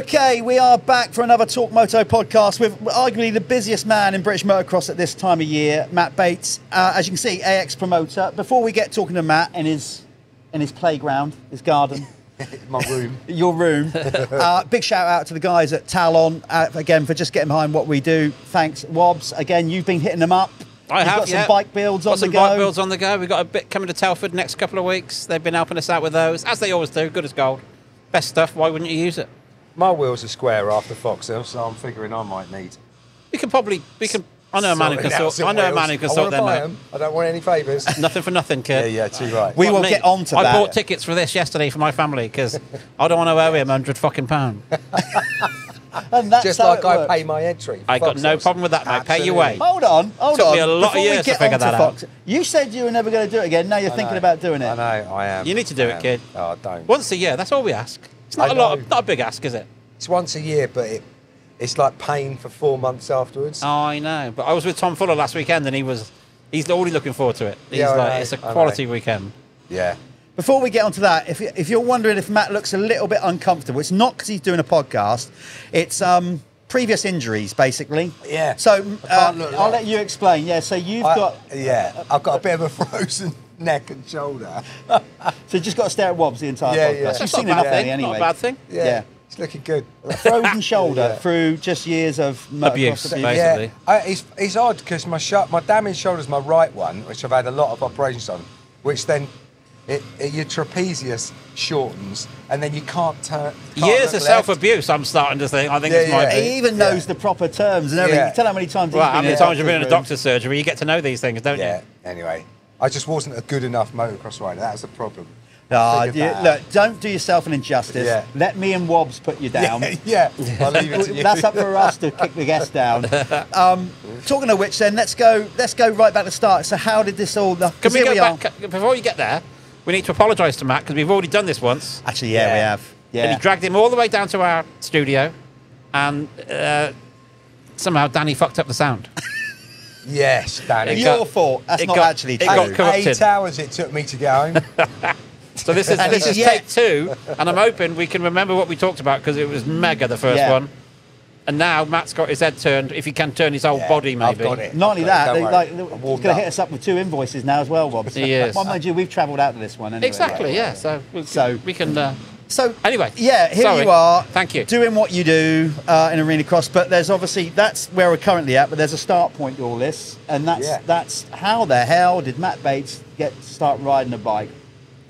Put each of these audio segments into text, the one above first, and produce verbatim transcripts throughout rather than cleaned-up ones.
Okay, we are back for another Talk Moto podcast with arguably the busiest man in British motocross at this time of year, Matt Bates. Uh, as you can see, A X promoter. Before we get talking to Matt in his, in his playground, his garden. My room. Your room. Uh, big shout out to the guys at Talon, uh, again, for just getting behind what we do. Thanks, Wobbs. Again, you've been hitting them up. I You've have, got yeah. some bike builds got on some the go. bike builds on the go. We've got a bit coming to Telford next couple of weeks. They've been helping us out with those, as they always do, good as gold. Best stuff, why wouldn't you use it? My wheels are square after Foxhill, so I'm figuring I might need. We can probably, we can, I know a man who can sort, I know wheels. a man who can I sort them buy out. Them. I don't want any favours. Nothing for nothing, Kurt. Yeah, yeah, too right. We, we will me. get on to I that. I bought tickets for this yesterday for my family, because I don't want to owe him a hundred fucking pound. And that's just like I works. pay my entry. I got no problem with that, mate. Absolutely. Pay your way. Hold on, hold on. Took me a lot Before of years to figure that Fox, out. You said you were never going to do it again. Now you're I thinking know. about doing it. I know, I am. You need to do I it, am. kid. Oh, I don't. Once a year, that's all we ask. It's not I a know. lot, of, not a big ask, is it? It's once a year, but it, it's like pain for four months afterwards. Oh, I know. But I was with Tom Fuller last weekend, and he was, he's already looking forward to it. He's yeah, like, it's a quality weekend. Yeah. Before we get onto that, if, if you're wondering if Matt looks a little bit uncomfortable, it's not because he's doing a podcast. It's um, previous injuries, basically. Yeah. So uh, I'll like let you explain. Yeah. So you've I, got. Yeah. Uh, I've got a bit of a frozen neck and shoulder. So you just got to stare at Wobbs the entire yeah, podcast. Yeah. You've That's seen enough thing, anyway. Not a bad thing. Yeah. yeah. It's looking good. A frozen shoulder yeah. through just years of abuse, basically. Yeah. I, it's, it's odd because my sh my damaged shoulder is my right one, which I've had a lot of operations on, which then. It, it, your trapezius shortens, and then you can't turn. Can't Years of self-abuse, I'm starting to think. I think yeah, it's my. Yeah. He even knows yeah. the proper terms and everything. Yeah. Tell how many times. Well, how many times you've been in a doctor's surgery, you get to know these things, don't yeah. you? Yeah. Anyway, I just wasn't a good enough motocross rider. That was the problem. No, you, look, don't do yourself an injustice. Yeah. Let me and Wobbs put you down. Yeah, yeah. I'll leave it to you. That's up for us to kick the guests down. Um, talking of which, then let's go. Let's go right back to the start. So, how did this all? The, Can we go we back are. before you get there? We need to apologise to Matt because we've already done this once. Actually, yeah, yeah. we have. Yeah. And he dragged him all the way down to our studio, and uh, somehow Danny fucked up the sound. Yes, Danny. It Your got, fault. That's not got, actually true. It got corrupted. Eight hours it took me to go home. So this is this is yeah. take two, and I'm hoping we can remember what we talked about because it was mega the first yeah. one. And now Matt's got his head turned. If he can turn his whole yeah, body, maybe. I've got it. Not only that, they, like, they're going to hit us up with two invoices now as well, Bob. He is. Well, mind you, we've travelled out to this one. Anyway, exactly. Right? Yeah. So we can. So, we can uh, so anyway. Yeah. Here sorry. you are. Thank you. Doing what you do uh, in arena cross, but there's obviously that's where we're currently at. But there's a start point to all this, and that's yeah. that's how the hell did Matt Bates get to start riding a bike?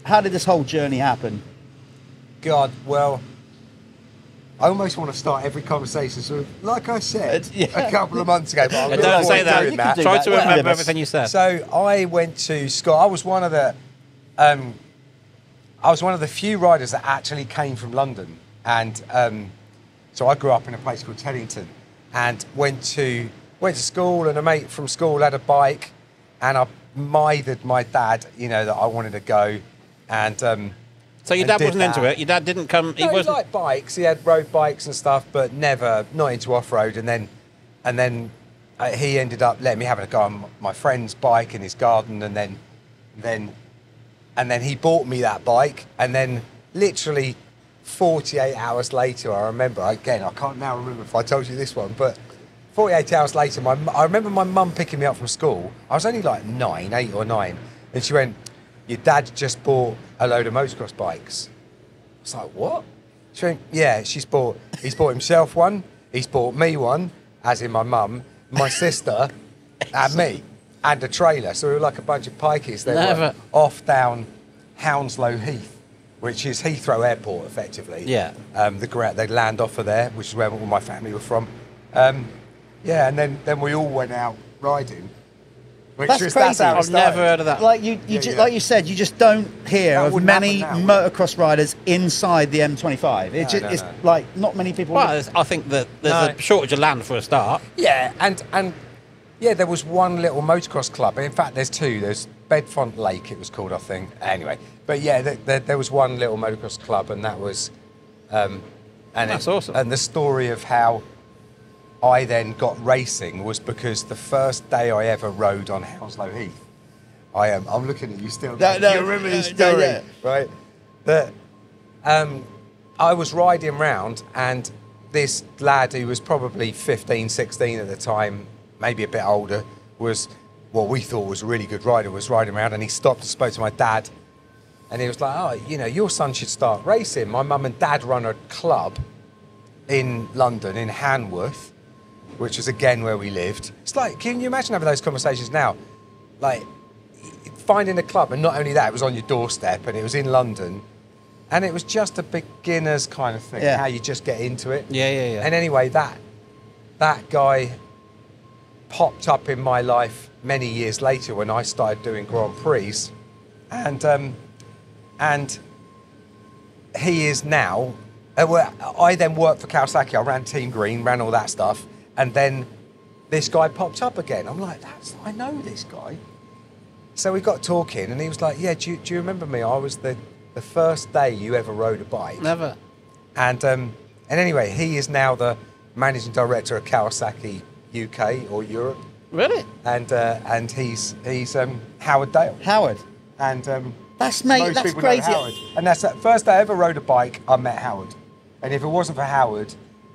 How did this whole journey happen? God, well. I almost want to start every conversation, so like I said yeah. a couple of months ago. But I really don't say that. that. Do Try that. to remember yeah. everything you said. So I went to Scott. I was one of the, um, I was one of the few riders that actually came from London, and um, so I grew up in a place called Teddington, and went to went to school, and a mate from school had a bike, and I mithered my dad, you know, that I wanted to go, and. Um, So your dad wasn't that. into it. Your dad didn't come. He, no, wasn't... he liked bikes. He had road bikes and stuff, but never not into off road. And then, and then uh, he ended up letting me have a go on my friend's bike in his garden. And then, then, and then he bought me that bike. And then, literally, forty-eight hours later, I remember again. I can't now remember if I told you this one, but forty-eight hours later, my I remember my mum picking me up from school. I was only like nine, eight or nine, and she went. Your dad just bought a load of motocross bikes. I was like, what? She went, yeah, she's bought, he's bought himself one, he's bought me one, as in my mum, my sister, and me, and a trailer. So we were like a bunch of pikeys. They were off down Hounslow Heath, which is Heathrow Airport, effectively. Yeah. Um, the, they'd land off of there, which is where all my family were from. Um, yeah, and then, then we all went out riding. Which that's is, crazy. That's I've never heard of that. Like you, you yeah, just, yeah. like you said, you just don't hear that of many now, motocross riders inside the M twenty-five. It no, just, no, it's no. like not many people. Well, I think that there's no. a shortage of land for a start. Yeah, and and yeah, there was one little motocross club. In fact, there's two. There's Bedfont Lake, it was called, I think. Anyway, but yeah, there, there, there was one little motocross club, and that was, um, and that's it, awesome. And the story of how. I then got racing was because the first day I ever rode on Hounslow Heath, I am. Um, I'm looking at you still. No, no, you remember the story, no, no. right? That um, I was riding round, and this lad who was probably fifteen, sixteen at the time, maybe a bit older, was what we thought was a really good rider, was riding around, and he stopped and spoke to my dad. And he was like, oh, you know, your son should start racing. My mum and dad run a club in London, in Hanworth, which is again where we lived. It's like, can you imagine having those conversations now? Like, finding a club, and not only that, it was on your doorstep, and it was in London. And it was just a beginner's kind of thing, yeah. How you just get into it. Yeah, yeah, yeah. And anyway, that, that guy popped up in my life many years later when I started doing Grand Prix. And, um, and he is now, uh, I then worked for Kawasaki. I ran Team Green, ran all that stuff. And then this guy popped up again. I'm like, that's, I know this guy. So we got talking, and he was like, yeah, do you, do you remember me? I was the, the first day you ever rode a bike. Never. And, um, and anyway, he is now the managing director of Kawasaki U K or Europe. Really? And uh, and he's he's um, Howard Dale. Howard. And um, that's mate. That's crazy. And that's the first day I ever rode a bike. I met Howard. And if it wasn't for Howard,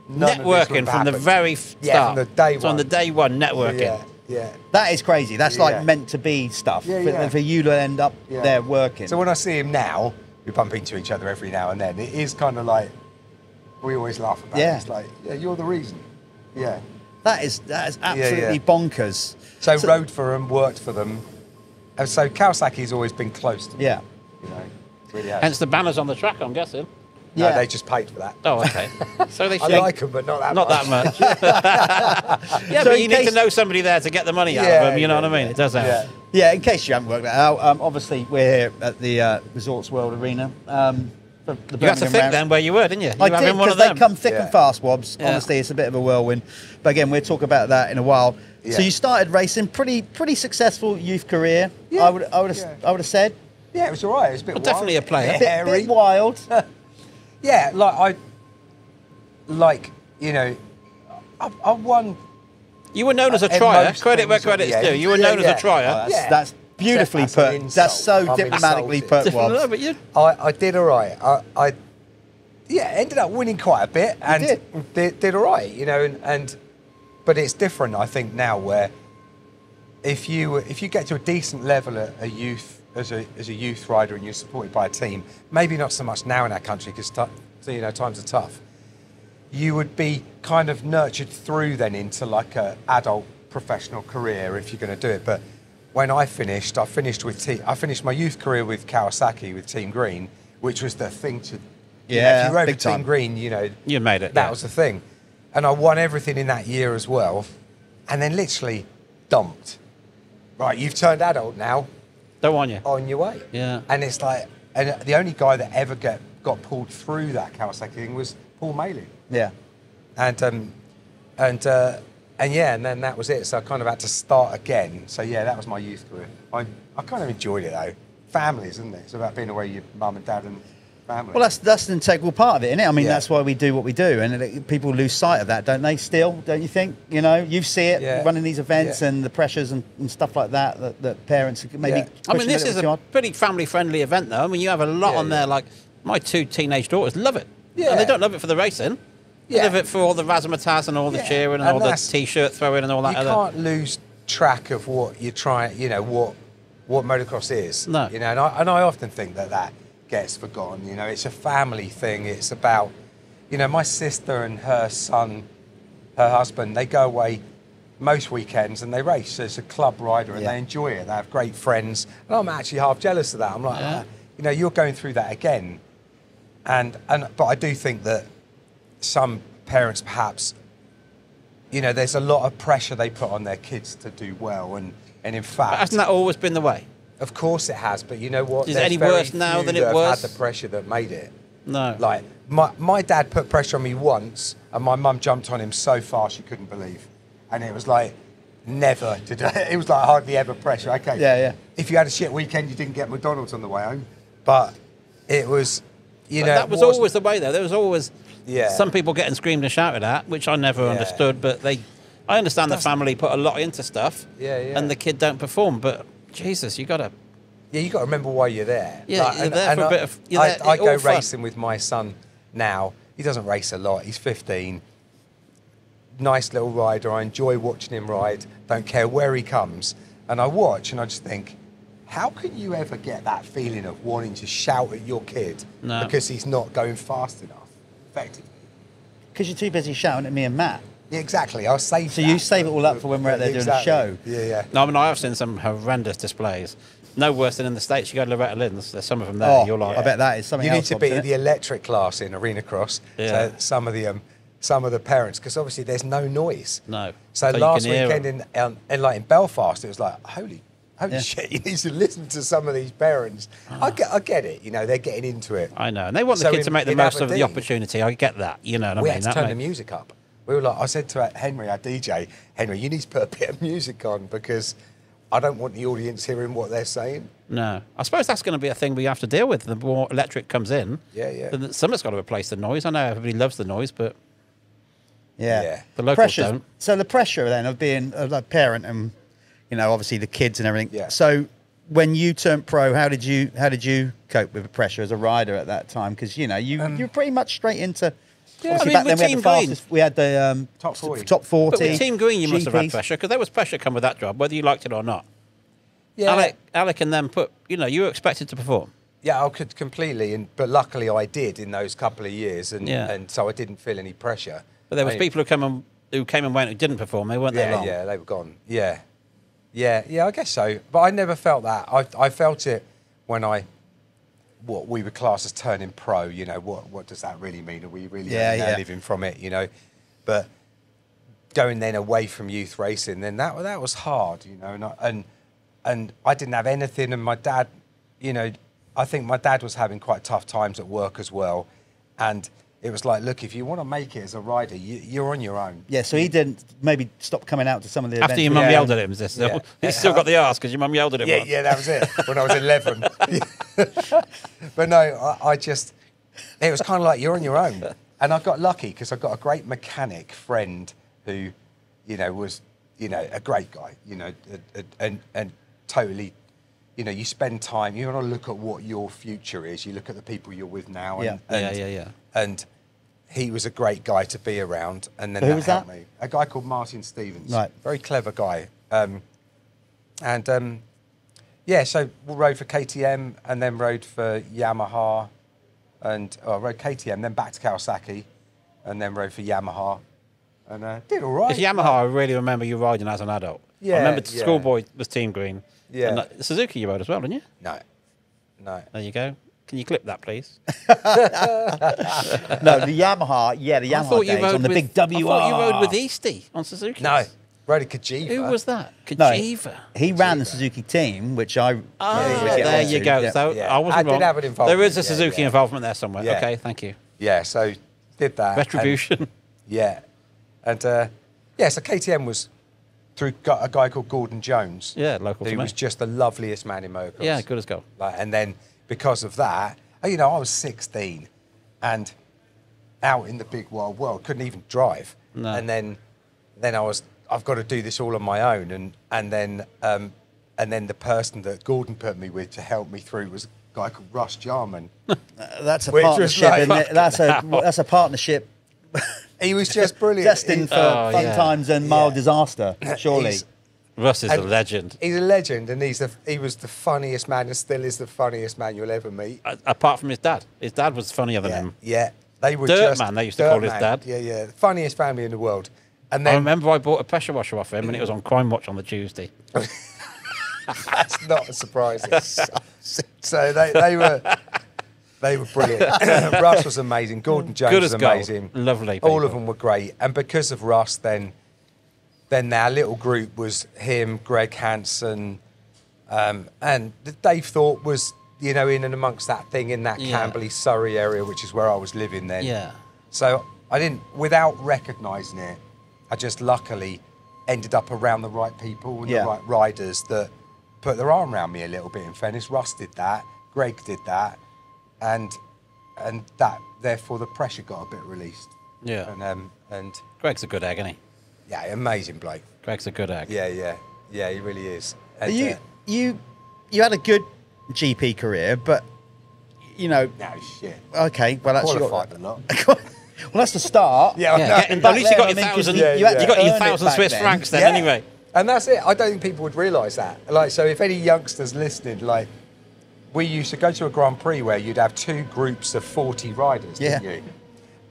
none networking of this from happened. The very start. Yeah, from the day so one. On the day one networking. Yeah, yeah. That is crazy. That's yeah. like meant to be stuff. Yeah, yeah. For, for you to end up yeah. there working. So when I see him now, we bump into each other every now and then. It is kind of like we always laugh about. Yeah. It. It's like, yeah, you're the reason. Yeah. That is, that is absolutely yeah, yeah. bonkers. So, so rode for them, worked for them. And so Kawasaki's always been close to me. Yeah. You know, really has. Hence the banners on the track, I'm guessing. Yeah, no, they just paid for that. Oh, okay. So they should. I like them, but not that not much. Not that much. Yeah, so but you case... need to know somebody there to get the money out yeah, of them, you know yeah, what I mean? Yeah. It does that. Yeah. yeah, in case you haven't worked that out, um, obviously we're here at the uh, Resorts World Arena. Um, The you had to think round. Then where you were, didn't you? you I were did, because they come thick yeah. and fast, Wobbs. Yeah. Honestly, it's a bit of a whirlwind. But again, we'll talk about that in a while. Yeah. So you started racing, pretty pretty successful youth career, yeah. I would I would have yeah. I would have said. Yeah, it was all right. It was a bit well, wild. Definitely a player. A bit, bit wild. yeah, like, I, like, you know, I, I won... You were known as a trier. Credit where credit's yeah. due. You were yeah, known yeah. as a trier. Oh, that's, yeah. that's Beautifully that's put. That's so I'm diplomatically insulted. Put. No, I, I did all right. I, I, yeah, ended up winning quite a bit, and did. Did, did all right, you know. And, and but it's different, I think, now, where if you if you get to a decent level at a youth as a as a youth rider and you're supported by a team, maybe not so much now in our country because you know times are tough. You would be kind of nurtured through then into like a adult professional career if you're going to do it, but. When I finished, I finished with te I finished my youth career with Kawasaki with Team Green, which was the thing to. Yeah, you know, if you rode with Team Green, you know you made it. That yeah. was the thing, and I won everything in that year as well, and then literally dumped. Right, you've turned adult now. Don't want you on your way. Yeah, and it's like, and the only guy that ever get got pulled through that Kawasaki thing was Paul Maley. Yeah, and um, and. Uh, And yeah, and then that was it. So I kind of had to start again. So yeah, that was my youth career. I, I kind of enjoyed it though. Families, isn't it? It's about being away with your mum and dad and family. Well, that's that's an integral part of it, isn't it? I mean, yeah. that's why we do what we do. And it, people lose sight of that, don't they, still? Don't you think? You know, you see it yeah. running these events yeah. and the pressures and, and stuff like that that, that parents maybe. Yeah. I mean, this is a pretty family-friendly event though. I mean, you have a lot yeah, on yeah. there. Like, my two teenage daughters love it. Yeah. And they don't love it for the racing. You yeah. live it for all the razzmatazz and all the yeah. cheering and, and all the T-shirt throwing and all that. You other. Can't lose track of what you're trying, you know, what what motocross is. No. You know, and I, and I often think that that gets forgotten. You know, it's a family thing. It's about, you know, my sister and her son, her husband, they go away most weekends and they race as a club rider and yeah. they enjoy it. They have great friends. And I'm actually half jealous of that. I'm like, yeah. ah, you know, you're going through that again. And and but I do think that some parents perhaps, you know, there's a lot of pressure they put on their kids to do well, and, and in fact... But hasn't that always been the way? Of course it has, but you know what? Is it any worse now than it was? Had the pressure that made it. No. Like, my, my dad put pressure on me once, and my mum jumped on him so far she couldn't believe. And it was like, never did I, it was like hardly ever pressure. Okay. Yeah, yeah. If you had a shit weekend, you didn't get McDonald's on the way home. But it was, you but know... That was always the way, though. There was always... Yeah. Some people getting screamed and shouted at, which I never yeah. understood, but they, I understand that's the family put a lot into stuff yeah, yeah. and the kid don't perform, but Jesus, you got to... Yeah, you got to remember why you're there. Yeah, like, you're and, there and for I, a bit of... You're I, there, I go fun. Racing with my son now. He doesn't race a lot. He's fifteen. Nice little rider. I enjoy watching him ride. Don't care where he comes. And I watch and I just think, how can you ever get that feeling of wanting to shout at your kid no. because he's not going fast enough, effectively? Because you're too busy shouting at me and Matt. Yeah, exactly. I'll save So that. You save it all up for when we're out there exactly. doing the show. Yeah, yeah. No, I mean, I have seen some horrendous displays. No worse than in the States. You go to Loretta Lynn's, there's some of them there. Oh, you're like, yeah. I bet that is something you else. You need to be in the electric class in Arena Cross. Yeah. So some of the um, some of the parents, because obviously there's no noise. No. So, so last weekend in, um, in like in Belfast, it was like, holy, holy yeah. shit! You need to listen to some of these parents. Oh. I get, I get it. You know, they're getting into it. I know, and they want the so kids in, to make the most Aberdeen, of the opportunity. I get that. You know, what I we mean, had to that turn mate. the music up. We were like, I said to Henry, our D J, Henry, you need to put a bit of music on because I don't want the audience hearing what they're saying. No. I suppose that's going to be a thing we have to deal with. The more electric comes in, yeah, yeah. someone's got to replace the noise. I know everybody loves the noise, but yeah, yeah. the locals Pressures. don't. So the pressure then of being a parent and, you know, obviously the kids and everything. Yeah. So when you turned pro, how did you how did you cope with the pressure as a rider at that time? Because, you know, you um, you're pretty much straight into... Yeah, I mean, back with then Team we had the fastest, we had the um, top forty. Top forty. But with Team Green, you G Ps. Must have had pressure, because there was pressure come with that job, whether you liked it or not. Yeah. Alec, Alec and them put, you know, you were expected to perform. Yeah, I could completely, and but luckily I did in those couple of years, and yeah. and so I didn't feel any pressure. But there was I mean, people who come and who came and went who didn't perform. They weren't yeah, there long. Yeah, they were gone. Yeah, yeah, yeah. I guess so. But I never felt that. I I felt it when I. What we would class as turning pro, you know, what what does that really mean? Are we really yeah, yeah. living from it, you know? But going then away from youth racing, then that that was hard, you know. And I, and and I didn't have anything, and my dad, you know, I think my dad was having quite tough times at work as well, and it was like, look, if you want to make it as a rider, you, you're on your own. Yeah, so he didn't maybe stop coming out to some of the After events. After your mum yeah. yelled at him, is this? Yeah. He's still got the arse because your mum yelled at him. Yeah, once. yeah, that was it, when I was eleven. But no, I, I just, it was kind of like, you're on your own. And I got lucky because I got a great mechanic friend who, you know, was, you know, a great guy, you know, and, and, and totally, you know, you spend time, you want to look at what your future is. You look at the people you're with now. And, yeah. And, yeah, yeah, yeah. And he was a great guy to be around. And then Who that was helped that? me. A guy called Martin Stevens. Right. Very clever guy. Um, and, um, yeah, so we rode for K T M and then rode for Yamaha. And I oh, rode K T M, then back to Kawasaki and then rode for Yamaha. And uh, did all right. Yamaha, like, I really remember you riding as an adult. Yeah, I remember yeah. Schoolboy was Team Green. Yeah. And, like, Suzuki you rode as well, didn't you? No. No. There you go. Can you clip that, please? No, the Yamaha, yeah, the Yamaha days on the with, big W R. I thought you rode with Eastie on Suzuki. No, rode a Kajiva. Who was that? Kajiva. No, he Kajiva. ran the Suzuki team, which I... Oh, really yeah, there you to. go. Yeah. So yeah. I wasn't I wrong. Did have an involvement. There is a Suzuki yeah, yeah. involvement there somewhere. Yeah. OK, thank you. Yeah, so did that. Retribution. And, yeah. And, uh, yeah, so K T M was through a guy called Gordon Jones. Yeah, local to me. Who was just the loveliest man in motocross. Yeah, good as gold. Like, and then... Because of that, you know, I was sixteen and out in the big wild world, couldn't even drive. No. And then, then I was, I've got to do this all on my own. And, and then, um, and then the person that Gordon put me with to help me through was a guy called Russ Jarman. uh, that's a partnership, like, isn't it? That's a, that's a partnership. He was just brilliant. Destined for oh, fun yeah. times and mild yeah. disaster, surely. He's, Russ is and a legend. He's a legend, and he's the, he was the funniest man, and still is the funniest man you'll ever meet. Uh, apart from his dad. His dad was funnier than yeah, him. Yeah, they were Dirt just... Dirt Man, they used to call man. his dad. Yeah, yeah, funniest family in the world. And then, I remember I bought a pressure washer off him, and it was on Crime Watch on the Tuesday. That's not a surprise. So they, they were... They were brilliant. Russ was amazing. Gordon Jones was amazing. Gold. Lovely people. All of them were great. And because of Russ, then... Then our little group was him, Greg Hansen, um, and Dave Thorpe was, you know, in and amongst that thing in that yeah. Camberley, Surrey area, which is where I was living then. Yeah. So I didn't, without recognising it, I just luckily ended up around the right people and yeah. the right riders that put their arm around me a little bit. In fairness, Russ did that, Greg did that, and and that therefore the pressure got a bit released. Yeah. And um, and Greg's a good egg, isn't he? Yeah, amazing bloke. Greg's a good egg. Yeah, yeah. Yeah, he really is. And, you, uh, you, you had a good G P career, but you know... No, shit. Okay, well, that's... Qualified or not. Well, that's the start. Yeah, yeah. Get, at least you got your thousand, yeah, you yeah. you got your thousand Swiss francs then, then yeah. anyway. And that's it. I don't think people would realise that. Like, so if any youngsters listening, like, we used to go to a Grand Prix where you'd have two groups of forty riders, yeah. didn't you?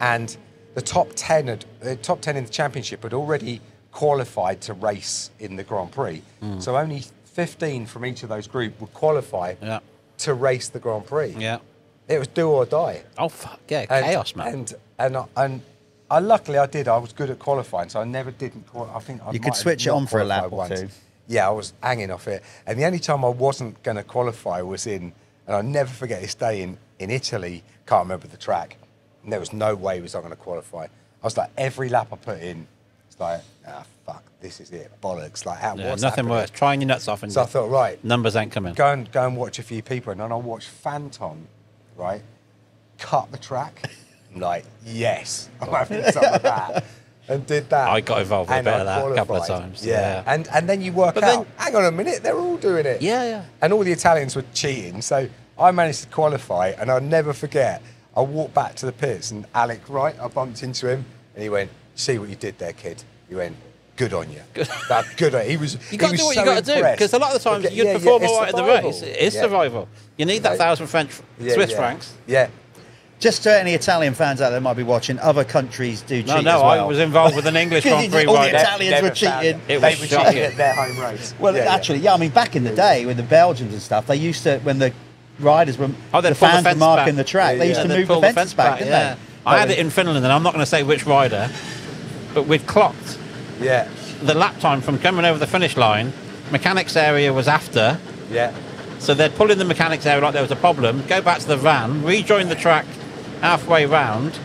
And the top ten, had, the top ten in the championship had already qualified to race in the Grand Prix. Mm. So only fifteen from each of those groups would qualify yeah. to race the Grand Prix. Yeah, it was do or die. Oh fuck yeah, and, chaos, man. And and and. and I, luckily, I did. I was good at qualifying, so I never didn't. I think I you could switch it on for a lap or two. Yeah, I was hanging off it, and the only time I wasn't going to qualify was in, and I'll never forget this day in in Italy. Can't remember the track, and there was no way I was not going to qualify. I was like, every lap I put in, it's like, ah, fuck, this is it, bollocks. Like, how, yeah, what's nothing happening? Worse. Trying your nuts off, and so I thought, right, numbers ain't coming. Go and go and watch a few people, and then I watched Phantom, right, cut the track. I'm like, yes, I'm having some of that, and did that. I got involved with a bit of that a couple of times. Yeah, yeah. And, and then you work but out, then, hang on a minute, they're all doing it. Yeah, yeah. And all the Italians were cheating, so I managed to qualify, and I'll never forget, I walked back to the pits, and Alec, right, I bumped into him, and he went, see what you did there, kid. He went, good on you. Good, that, good on you. He was, you got to do what so you got to do, because a lot of the times you yeah, perform yeah, all right at the race. It's yeah. survival. You need that thousand French yeah, Swiss yeah. francs. Yeah. Just to any Italian fans out there might be watching, other countries do cheat no, no, as well. No, no, I was involved with an English Grand Prix. All the Italians were cheating. It was they were cheating at their home race. Well, yeah, actually, yeah. yeah, I mean, back in the day with the Belgians and stuff, they used to, when the riders were, oh, the fans the were marking back. the track, yeah, they used yeah. to move the fence, fence back, back didn't yeah. they? I had it in Finland, and I'm not going to say which rider, but we'd clocked yeah. the lap time from coming over the finish line. Mechanics area was after. Yeah. So they'd pull in the mechanics area like there was a problem, go back to the van, rejoin the track, halfway round,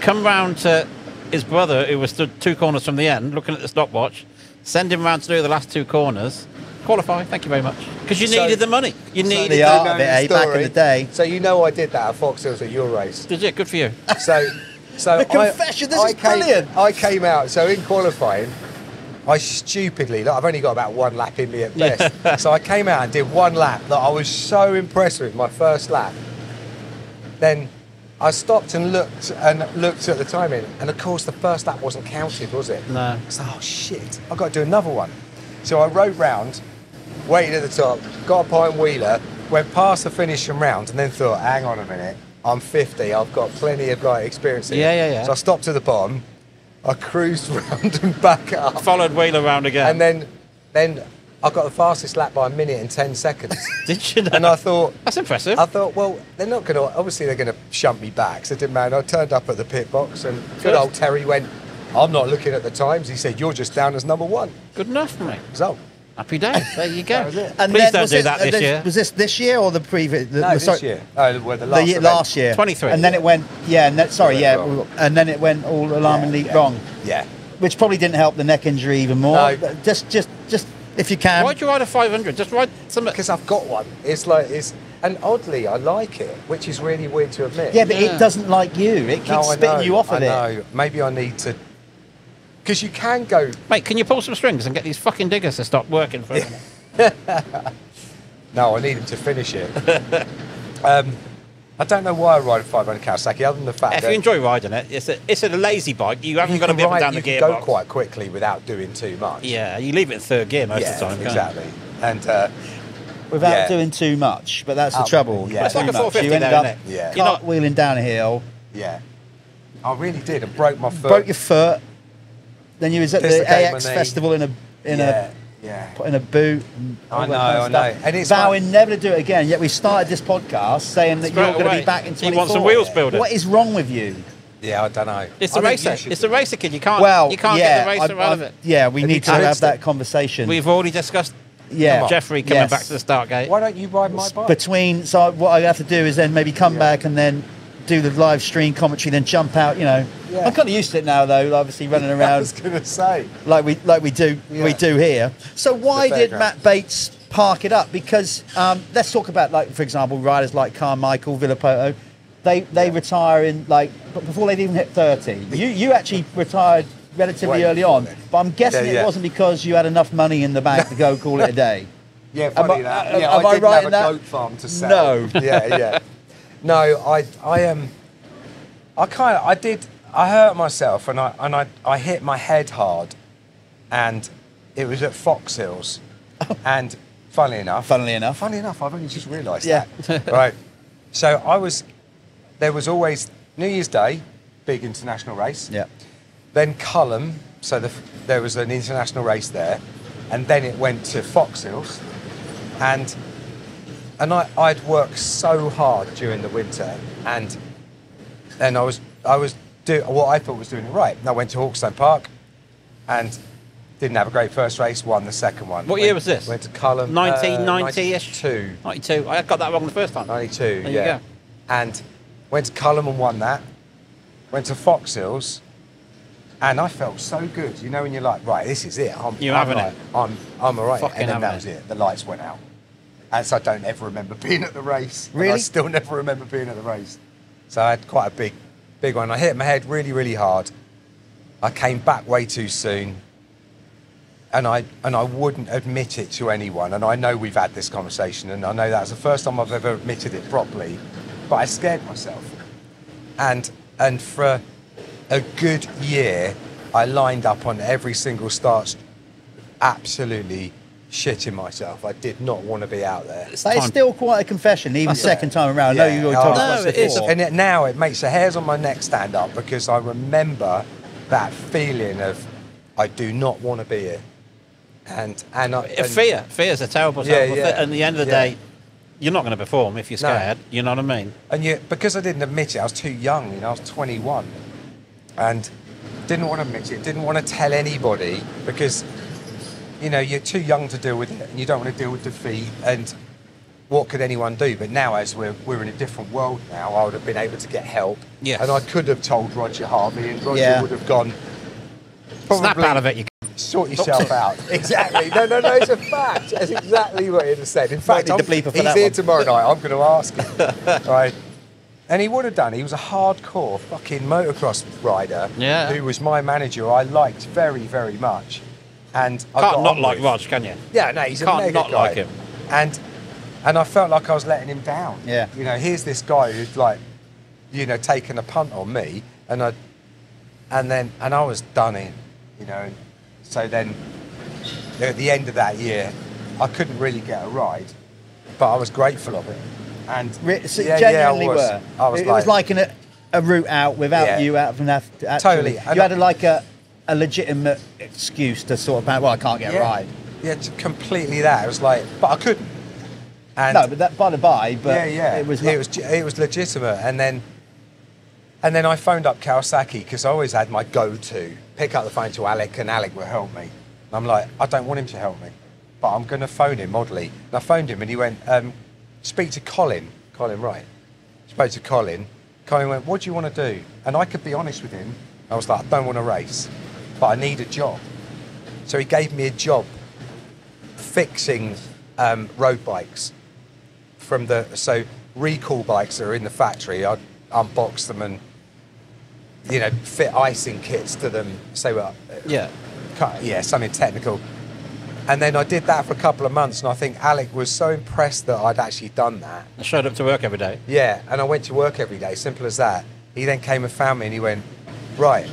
come round to his brother who was stood two corners from the end looking at the stopwatch, send him round to do the last two corners, qualify, thank you very much, because you needed so, the money, you needed the art of it, eh, back in the day. So you know I did that at Foxhills at your race. Did you? Good for you. So, so the confession, I, this I is came, brilliant. I came out, so in qualifying, I stupidly, like, I've only got about one lap in me at best, yeah. so I came out and did one lap that I was so impressed with, my first lap. Then I stopped and looked and looked at the timing, and of course the first lap wasn't counted, was it? No. I said, oh shit, I've got to do another one. So I rode round, waited at the top, got a pint wheeler, went past the finishing round, and then thought, hang on a minute, I'm fifty, I've got plenty of like experience here. Yeah, yeah, yeah. So I stopped at the bottom, I cruised round and back up. Followed wheeler round again. And then, then I got the fastest lap by a minute and ten seconds. Did you know? And I thought... That's impressive. I thought, well, they're not going to... Obviously, they're going to shunt me back. So it didn't matter. I turned up at the pit box and good, good old Terry went, I'm not looking at the times. He said, you're just down as number one. Good enough, mate. So... Happy day. There you go. That was it. And please don't do it, that this then, year. Was this this year or the previous... No, the, this sorry, year. Oh, well, the last year. Last year. twenty-three. And then yeah. it went... Yeah, and that, sorry, yeah. Wrong. And then it went all alarmingly yeah, yeah. wrong. Yeah. Which probably didn't help the neck injury even more. No. Just, just, just... If you can. Why'd you ride a five hundred? Just ride some... Because I've got one. It's like... it's, and oddly, I like it, which is really weird to admit. Yeah, but yeah. it doesn't like you. It keeps no, spitting know, you off of it. I know. Maybe I need to... Because you can go... Mate, can you pull some strings and get these fucking diggers to stop working for a minute? No, I need them to finish it. um, I don't know why I ride a five hundred Kawasaki, other than the fact if that... If you enjoy riding it, it's a, it's a lazy bike. You haven't you got to be ride, up and down the gearbox. You can go quite quickly without doing too much. Yeah, you leave it in third gear most yeah, of the time. Exactly. And... Uh, without yeah. doing too much, but that's up, the trouble. Yeah. It's like a four fifty, you end up it? Yeah. You're not wheeling down a hill. Yeah. I really did. I broke my foot. Broke your foot. Then you was at the A X Festival in a in yeah, a yeah. in a boot. And I know, I know. And it's vowing like, never to do it again. Yet we started this podcast saying that you're going to be back in twenty-four. You want some wheels building? What is wrong with you? Yeah, I don't know. It's the racer. It's the racer kid. You can't. Well, you can't yeah, get the racer I, out I, of it. Yeah, we and need to have that conversation. We've already discussed. Yeah, Jeffrey coming yes. back to the start gate. Why don't you ride my bike? Between so what I have to do is then maybe come yeah. back and then. Do the live stream commentary, then jump out. You know, yeah. I'm kind of used to it now, though. Obviously, running around. I was going to say, like we like we do yeah. we do here. So why did Matt Bates park it up? Because um, let's talk about, like, for example, riders like Carmichael, Villapoto. They they yeah. retire in like before they've even hit thirty. You you actually retired relatively Wait, early on, then. But I'm guessing yeah, yeah. it wasn't because you had enough money in the bank to go call it a day. Yeah, funny am that. I, yeah, am I, I right have in a that? Goat farm to sell. No. Yeah, yeah. No, I I um I kind of I did I hurt myself and I and I, I hit my head hard, and it was at Foxhill's, and funnily enough, funnily enough, funnily enough, I've only just realised yeah. that. Right, so I was there was always New Year's Day, big international race. Yeah. Then Cullum, so the, there was an international race there, and then it went to Foxhills, and and I, I'd worked so hard during the winter, and and I was I was do what I thought was doing it right. And I went to Hawkstone Park, and didn't have a great first race. Won the second one. What went, year was this? Went to Cullum. nineteen ninety-ish. Two. ninety-two. I got that wrong the first time. ninety-two. There yeah. You go. And went to Cullum and won that. Went to Foxhills. And I felt so good, you know, when you're like, right, this is it. I'm, You're I'm having right. it. I'm, I'm all right. Fucking and then that was it. it. The lights went out. And so I don't ever remember being at the race. Really? And I still never remember being at the race. So I had quite a big, big one. I hit my head really, really hard. I came back way too soon. And I, and I wouldn't admit it to anyone. And I know we've had this conversation, and I know that was the first time I've ever admitted it properly. But I scared myself. And, and for... a good year, I lined up on every single start, absolutely shitting myself. I did not want to be out there. That is still quite a confession, even yeah. second time around. Yeah. I know you were talking oh, about no, before. And it, now it makes the hairs on my neck stand up, because I remember that feeling of, I do not want to be here. And, and, I, and fear, fear is a terrible, terrible yeah, yeah. thing. And at the end of the yeah. day, you're not going to perform if you're scared, no. you know what I mean? And you, because I didn't admit it, I was too young, you know, I was twenty-one. And didn't want to admit it, didn't want to tell anybody, because, you know, you're too young to deal with it, and you don't want to deal with defeat, and what could anyone do? But now, as we're, we're in a different world now, I would have been able to get help. Yes. And I could have told Roger Harvey, and Roger yeah. would have gone... Snap out of it, you... Sort yourself out. Exactly. No, no, no, it's a fact. That's exactly what he'd have said. In fact, I'm, he's here one. tomorrow night, I'm going to ask him. Right. And he would have done. He was a hardcore fucking motocross rider yeah. who was my manager. I liked very, very much. And can't I got not like Rog, can you? Yeah, no, he's can't a mega not guy. Like him. And and I felt like I was letting him down. Yeah. You know, here's this guy who's like, you know, taken a punt on me, and I, and then and I was done in, you know. And so then, at the end of that year, I couldn't really get a ride, but I was grateful of it. And so yeah, genuinely yeah, I was, were. I was it, like, it was like an, a, a route out without yeah. you out from that. Totally. You and had a, like a, a legitimate excuse to sort of, well, I can't get yeah. a ride. Yeah, completely that. It was like, but I couldn't. And no, but that by the by, but yeah, yeah. it was like, it was it was legitimate. And then, and then I phoned up Kawasaki, because I always had my go-to. Pick up the phone to Alec, and Alec will help me. And I'm like, I don't want him to help me, but I'm going to phone him oddly. And I phoned him, and he went. Um, Speak to Colin, Colin Wright. Spoke to Colin. Colin went, what do you want to do? And I could be honest with him. I was like, I don't want to race, but I need a job. So he gave me a job fixing um, road bikes from the, so recall bikes that are in the factory. I'd unbox them and, you know, fit icing kits to them. So, uh, yeah. yeah, something technical. And then I did that for a couple of months, and I think Alec was so impressed that I'd actually done that. I showed up to work every day. Yeah, and I went to work every day, simple as that. He then came and found me, and he went, right,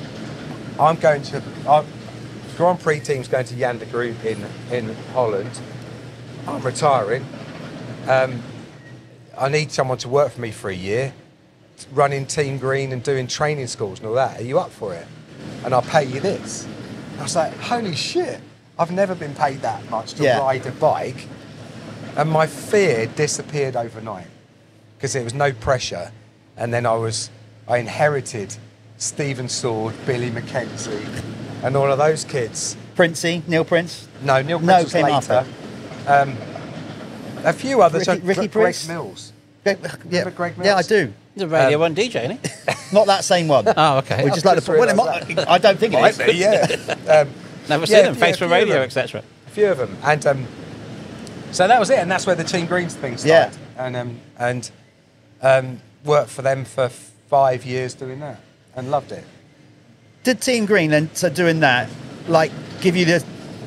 I'm going to, I'm, Grand Prix team's going to Yander Group in, in Holland. I'm retiring. Um, I need someone to work for me for a year, running Team Green and doing training schools and all that. Are you up for it? And I'll pay you this. I was like, holy shit. I've never been paid that much to yeah. ride a bike, and my fear disappeared overnight, because there was no pressure. And then I was, I inherited Stephen Sword, Billy McKenzie, and all of those kids. Princey, Neil Prince? No, Neil Prince no, was later. Um, a few others. Ricky, Ricky Greg Prince? Mills. Greg, yeah. Greg Mills. Yeah, I do. He's a Radio um, one D J, isn't he? Not that same one. Oh, okay. We just like to, well, it might, I don't think it is. Be, yeah. Um, Never seen yeah, them, face for radio, et cetera. A few of them, and um, so that was it, and that's where the Team Greens thing started. Yeah. And um, and um, worked for them for five years doing that, and loved it. Did Team Green, and so doing that, like give you the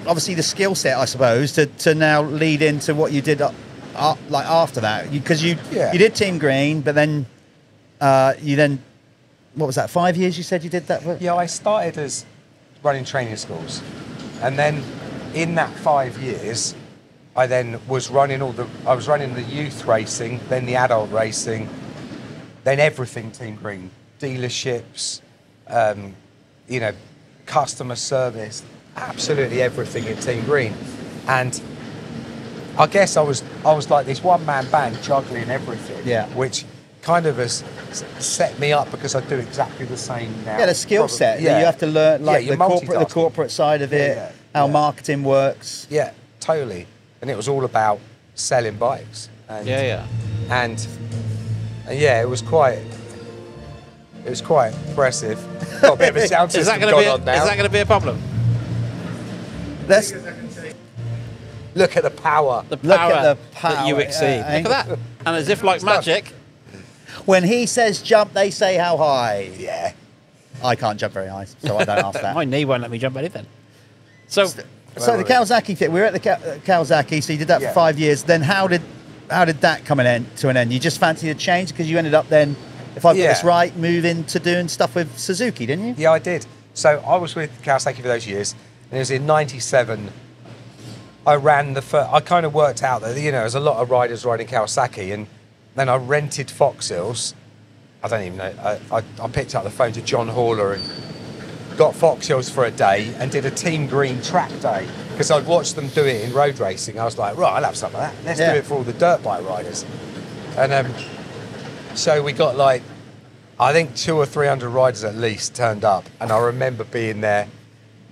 obviously the skill set, I suppose, to to now lead into what you did up, up, like after that, because you, you, yeah. you did Team Green, but then Uh, you then, what was that, five years you said you did that for? Yeah, I started as running training schools. And then in that five years, I then was running all the, I was running the youth racing, then the adult racing, then everything Team Green, dealerships, um, you know, customer service, absolutely everything in Team Green. And I guess I was, I was like this one-man band juggling everything, yeah. which kind of has set me up because I do exactly the same now. Yeah, the skill set yeah. that you have to learn, like yeah, the, corporate, the corporate side of it, yeah, yeah, how yeah. marketing works. Yeah, totally. And it was all about selling bikes. And, yeah, yeah. And, and yeah, it was quite, it was quite impressive. Got a bit of a sound system going on now. Is that going to be a problem? Let's look at the power. The power, look at the power that you exceed. Yeah, look at that. And as if like magic. When he says jump, they say how high. Yeah. I can't jump very high, so I don't ask that. My knee won't let me jump anything. So, so, so the Kawasaki thing, we were at the Kawasaki, so you did that yeah. for five years. Then how did how did that come an end, to an end? You just fancied a change because you ended up then, if I yeah. put this right, moving to doing stuff with Suzuki, didn't you? Yeah, I did. So I was with Kawasaki for those years, and it was in ninety-seven. I ran the first, I kind of worked out that, you know, there's a lot of riders riding Kawasaki, and then I rented Foxhills. I don't even know, I, I, I picked up the phone to John Haller and got Foxhills for a day and did a Team Green track day, because I'd watched them do it in road racing. I was like, right, I'll have some of that. Let's yeah. do it for all the dirt bike riders. And um, so we got like, I think two or three hundred riders at least turned up. And I remember being there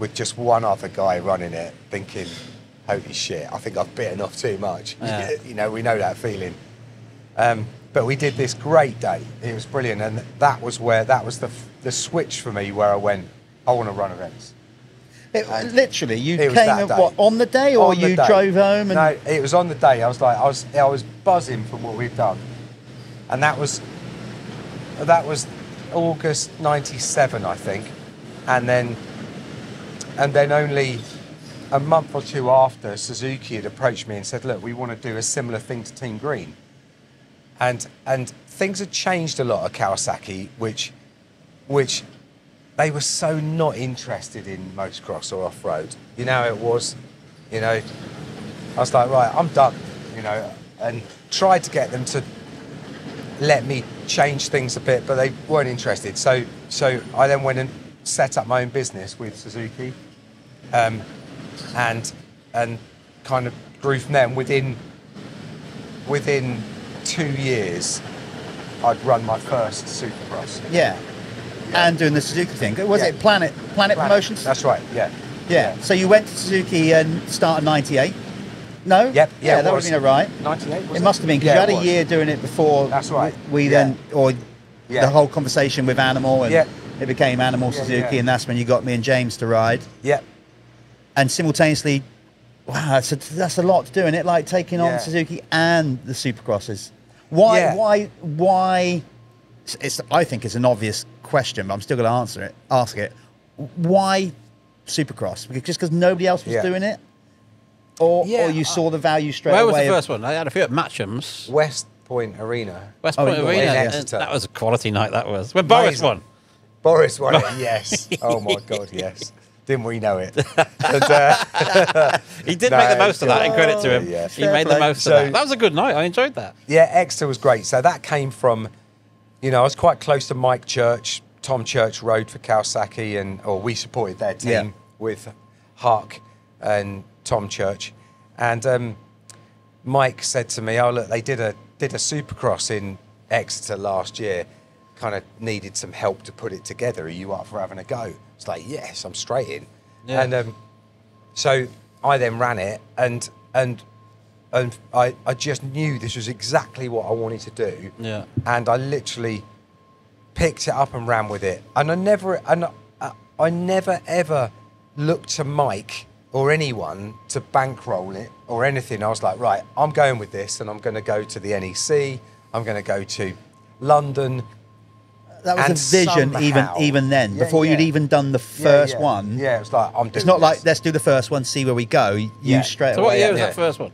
with just one other guy running it, thinking, holy shit, I think I've bitten off too much. Yeah. You know, we know that feeling. Um, but we did this great day. It was brilliant. And that was where, that was the, the switch for me where I went, I want to run events. It, literally, you it came at, what, on the day or the you day. drove home? And... No, it was on the day. I was like, I was, I was buzzing from what we've done. And that was, that was August ninety-seven, I think. And then, and then only a month or two after, Suzuki had approached me and said, look, we want to do a similar thing to Team Green. And, and things had changed a lot at Kawasaki, which, which they were so not interested in motocross or off-road. You know, it was, you know, I was like, right, I'm done, you know, and tried to get them to let me change things a bit, but they weren't interested. So, so I then went and set up my own business with Suzuki um, and, and kind of grew from them. Within, within, two years, I'd run my first Supercross. Yeah. yeah. And doing the Suzuki thing. Was yeah. it Planet, Planet Planet Promotions? That's right, yeah. yeah. Yeah. So you went to Suzuki and started ninety-eight? No? Yep. Yeah, yeah that was. would have been all right. ninety-eight, was it? It must have been, because yeah, you had a year doing it before. That's right. We yeah. then, or yeah. the whole conversation with Animal, and yeah. it became Animal yeah, Suzuki, yeah. and that's when you got me and James to ride. Yeah. And simultaneously, wow, that's a, that's a lot to do, isn't it? Like taking on yeah. Suzuki and the Supercrosses. Why, yeah. why, why, it's, I think it's an obvious question, but I'm still going to answer it, ask it. Why Supercross? Just because nobody else was yeah. doing it? Or, yeah, or you I, saw the value straight away? Where was away the first one? I had a few at Matcham's. West Point Arena. West Point oh, Arena. Yeah, yeah. That was a quality night, that was. When Boris Amazing. won. Boris won it, yes. Oh, my God, yes. Didn't we know it? And, uh, he did no, make the most of that, and credit to him. Yeah. He made the most so, of that. That was a good night. I enjoyed that. Yeah, Exeter was great. So that came from, you know, I was quite close to Mike Church. Tom Church rode for Kawasaki, and or we supported their team yeah. with Hark and Tom Church. And um, Mike said to me, "Oh look, they did a did a Supercross in Exeter last year. Kind of needed some help to put it together. Are you up for having a go?" It's like, yes, I'm straight in. Yeah. And um, so I then ran it, and and and I, I just knew this was exactly what I wanted to do. Yeah. And I literally picked it up and ran with it. And I never and I, I never ever looked to Mike or anyone to bankroll it or anything. I was like, right, I'm going with this, and I'm going to go to the N E C. I'm going to go to London. That was and a vision somehow, even even then, yeah, before yeah. you'd even done the first yeah, yeah. one. Yeah, it was like, I'm doing It's not this. like, let's do the first one, see where we go. You yeah. straight so away. So what year was yeah. that first one?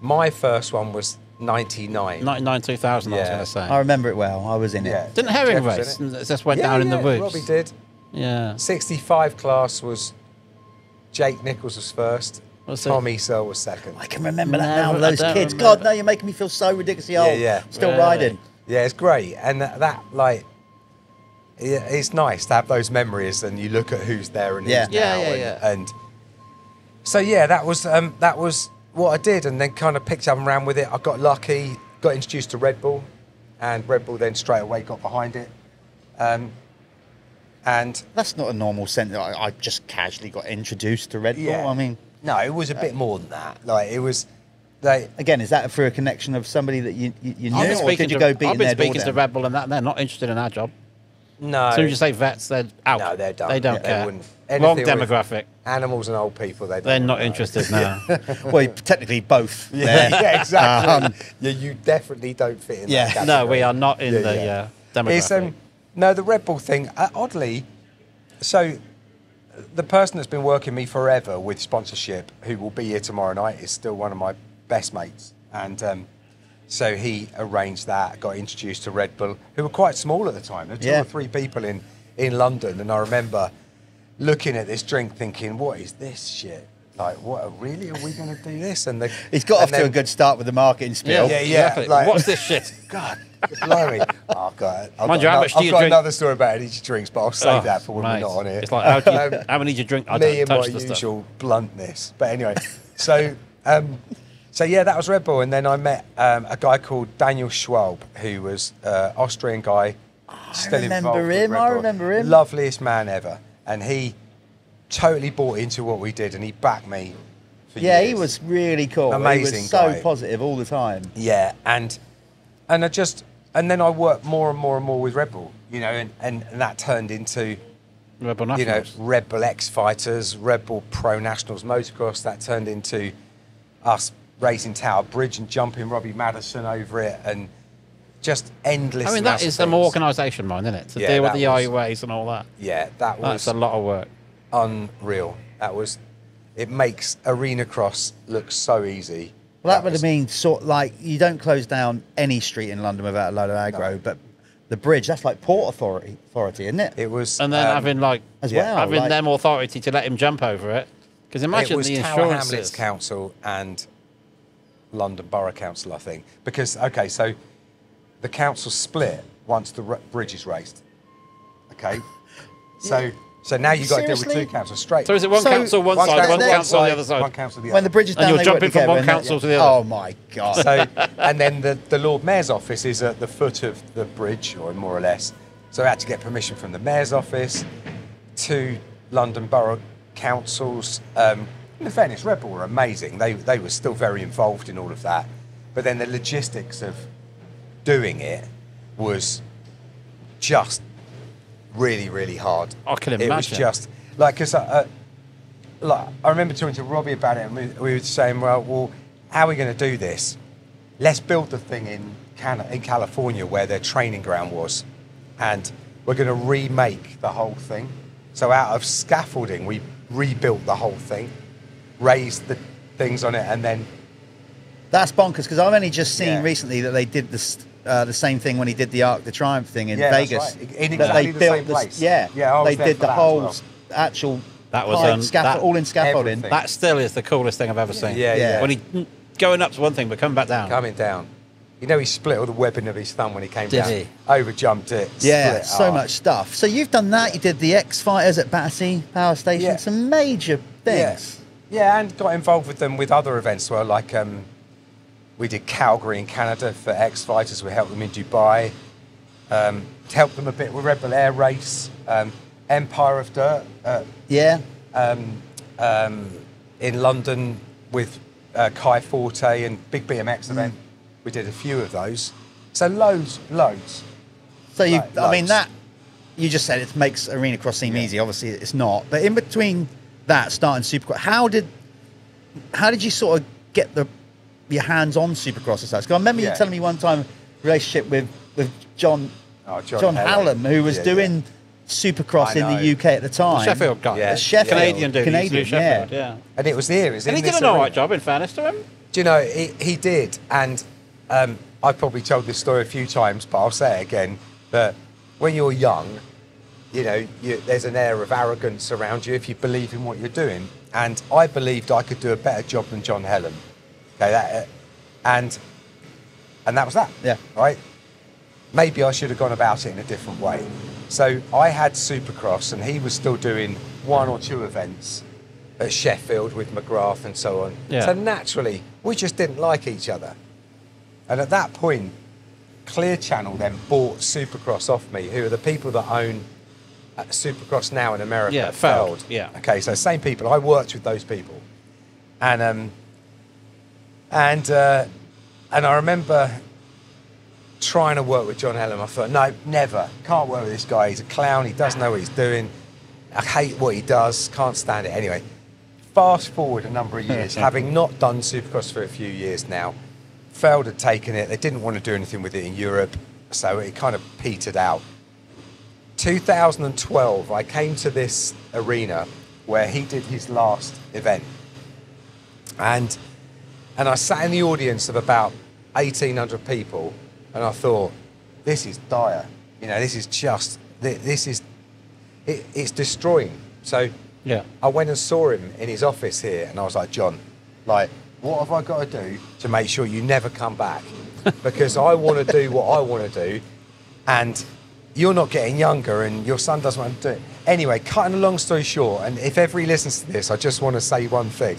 My first one was ninety-nine. ninety-nine, two thousand, yeah. I was going to say. I remember it well. I was in it. Yeah. Didn't Herring race? It. It just went yeah, down yeah, in the woods. Robbie did. Yeah. sixty-five class was Jake Nichols was first. What's Tom Esel was second. I can remember that no, now. Those kids. Remember. God, no, you're making me feel so ridiculously old. Yeah, yeah. Still really? riding. Yeah, it's great. And that, that like, yeah, it's nice to have those memories and you look at who's there and yeah. who's yeah, now. Yeah, and, yeah. and so, yeah, that was, um, that was what I did. And then kind of picked up and ran with it. I got lucky, got introduced to Red Bull. And Red Bull then straight away got behind it. Um, and that's not a normal sentence. I, I just casually got introduced to Red Bull. Yeah. I mean... No, it was a bit more than that. Like it was, like again, is that through a connection of somebody that you you, you knew, or did you to, go beating I've been speaking to Red Bull and that they're not interested in our job. No. So you say vets, they're out. No, they're done. They don't yeah, care. They wrong demographic. Animals and old people, they don't. They're not know. interested now. Well, technically both. Yeah, yeah exactly. Um, yeah, you definitely don't fit in. Yeah. That no, we are not in yeah, the yeah. Uh, demographic. It's, um, no, the Red Bull thing. Uh, oddly, so. The person that's been working me forever with sponsorship, who will be here tomorrow night, is still one of my best mates. And um, so he arranged that, got introduced to Red Bull, who were quite small at the time. There were two yeah. or three people in, in London. And I remember looking at this drink thinking, what is this shit? Like, what, really? Are we going to do this? And the, He's got and off then, to a good start with the marketing spiel. Yeah, yeah. yeah exactly. like, what's this shit? God. Blimey. Oh, God. I've Mind got, you, how much I've do you got drink? another story about energy drinks, but I'll save oh, that for when mate. we're not on here. It's like, how, you, um, how many do you drink? I me don't touch and my the usual stuff. bluntness. But anyway, so, um, so yeah, that was Red Bull. And then I met um, a guy called Daniel Schwalb, who was an uh, Austrian guy, oh, still involved with Red Bull. I remember him. Loveliest man ever. And he totally bought into what we did, and he backed me for yeah, years. Yeah, he was really cool. Amazing He was so guy. positive all the time. Yeah, and... And I just, and then I worked more and more and more with Red Bull, you know, and, and, and that turned into, Red Bull you know, Red Bull X Fighters, Red Bull Pro Nationals Motocross. That turned into us racing Tower Bridge and jumping Robbie Madison over it, and just endless. I mean, that is some organisation, mind, isn't it? To yeah, deal with the was, I U As and all that. Yeah, that was that's a lot of work. Unreal. That was. It makes arena cross look so easy. Well, that would have mean sort of like you don't close down any street in London without a load of aggro, no. but the bridge, that's like Port Authority, authority isn't it? It was. And then um, having like as yeah, well, having like, them authority to let him jump over it, because imagine it was the Tower Hamlets Council and London Borough Council, I think, because okay, so the council split once the bridge is raised. Okay, so. Yeah. So now you've got Seriously? to deal with two councils straight. So is it one so council one, one side, one council on the other side? One council the other. When the bridge is down, and you're jumping from one council to the other. Oh my God. So, and then the, the Lord Mayor's office is at the foot of the bridge, or more or less. So I had to get permission from the Mayor's office, two London Borough councils. Um, in the fairness, Red Bull were amazing. They, they were still very involved in all of that. But then the logistics of doing it was just... really, really hard. I can imagine. It was just like, cause I, uh, like I remember talking to Robbie about it, and we, we were saying, well, well, how are we going to do this? Let's build the thing in Can in California where their training ground was, and we're going to remake the whole thing. So out of scaffolding, we rebuilt the whole thing, raised the things on it, and then. That's bonkers, because I've only just seen yeah. recently that they did this. Uh, the same thing when he did the Arc de Triomphe thing in yeah, Vegas. Right. In exactly they the built same this, place. Yeah, yeah they did the whole well. actual that was um, that, all in scaffolding. Everything. That still is the coolest thing I've ever seen. Yeah, yeah. yeah. When he going up's one thing, but coming back down. Coming down. You know, he split all the webbing of his thumb when he came did down. Did he? Overjumped it. Yeah, split so arm. much stuff. So you've done that. You did the X Fighters at Battersea Power Station. Yeah. Some major things. Yeah. yeah, and got involved with them with other events as well, like... Um, We did Calgary in Canada for X Fighters. We helped them in Dubai. Um, helped them a bit with Red Bull Air Race, um, Empire of Dirt. Uh, yeah. Um, um, in London with uh, Kai Forte and Big B M X event. Mm. We did a few of those. So loads, loads. So you, like, I loads. mean that. You just said it makes arena cross seem yeah. easy. Obviously, it's not. But in between that, starting Supercross, how did, how did you sort of get the your hands on Supercross as such? Because I remember yeah. you telling me one time relationship with with John oh, John, John Hallam, who was yeah, doing yeah. Supercross in the U K at the time. The Sheffield guy, yeah. the Sheffield Canadian dude, Canadian, Sheffield, yeah. yeah. And it was here, isn't it? And he did an alright job, in fairness to him. Do you know he, he did, and um, I've probably told this story a few times, but I'll say it again, that when you're young, you know, you, there's an air of arrogance around you if you believe in what you're doing. And I believed I could do a better job than John Helen. Okay, that, and and that was that. Yeah. Right. Maybe I should have gone about it in a different way. So I had Supercross, and he was still doing one or two events at Sheffield with McGrath and so on. Yeah. So naturally, we just didn't like each other. And at that point, Clear Channel then bought Supercross off me, who are the people that own Supercross now in America. Yeah, Feld. Yeah. Okay, so same people. I worked with those people, and um, and uh, and I remember trying to work with John Helen. I thought, no, never. Can't work with this guy. He's a clown. He doesn't know what he's doing. I hate what he does. Can't stand it. Anyway, fast forward a number of years, having not done Supercross for a few years now, Feld had taken it. They didn't want to do anything with it in Europe, so it kind of petered out. two thousand twelve, I came to this arena where he did his last event. And, and I sat in the audience of about eighteen hundred people, and I thought, this is dire. You know, this is just, this is, it, it's destroying. So yeah. I went and saw him in his office here, and I was like, John, like, what have I got to do to make sure you never come back? Because I want to do what I want to do, and you're not getting younger, and your son doesn't want to do it. Anyway, cutting a long story short, and if everybody listens to this, I just want to say one thing.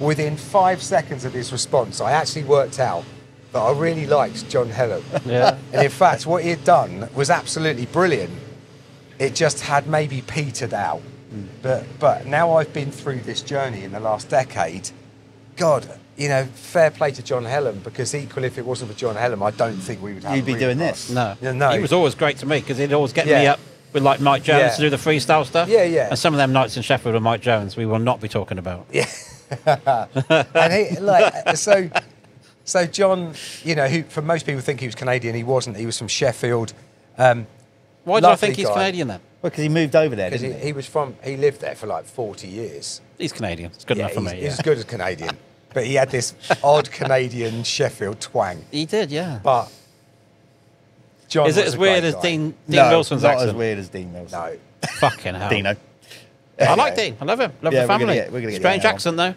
Within five seconds of his response, I actually worked out that I really liked John Helen. Yeah. And in fact, what he had done was absolutely brilliant. It just had maybe petered out. Mm. But, but now I've been through this journey in the last decade, God, you know, fair play to John Helen, because equally, if it wasn't for John Helen, I don't think we would have... You'd be doing this. No. No. He was always great to me, because he'd always get yeah. me up with, like, Mike Jones yeah. to do the freestyle stuff. Yeah, yeah. And some of them nights in Sheffield with Mike Jones we will not be talking about. Yeah. And he, like, so, so John, you know, who for most people think he was Canadian, he wasn't. He was from Sheffield. Um, Why do I think he's guy. Canadian, then? Well, because he moved over there, didn't he? He, he was from... He lived there for, like, forty years. He's Canadian. It's good yeah, enough for he's, me, yeah. He's good as Canadian. But he had this odd Canadian Sheffield twang. He did, yeah. But John is it as weird as Dean, Dean no, Wilson's not accent? Not as weird as Dean Wilson. No, fucking hell, Dino. I like Dean. I love him. Love yeah, the family. We're gonna get, we're gonna get Strange accent though.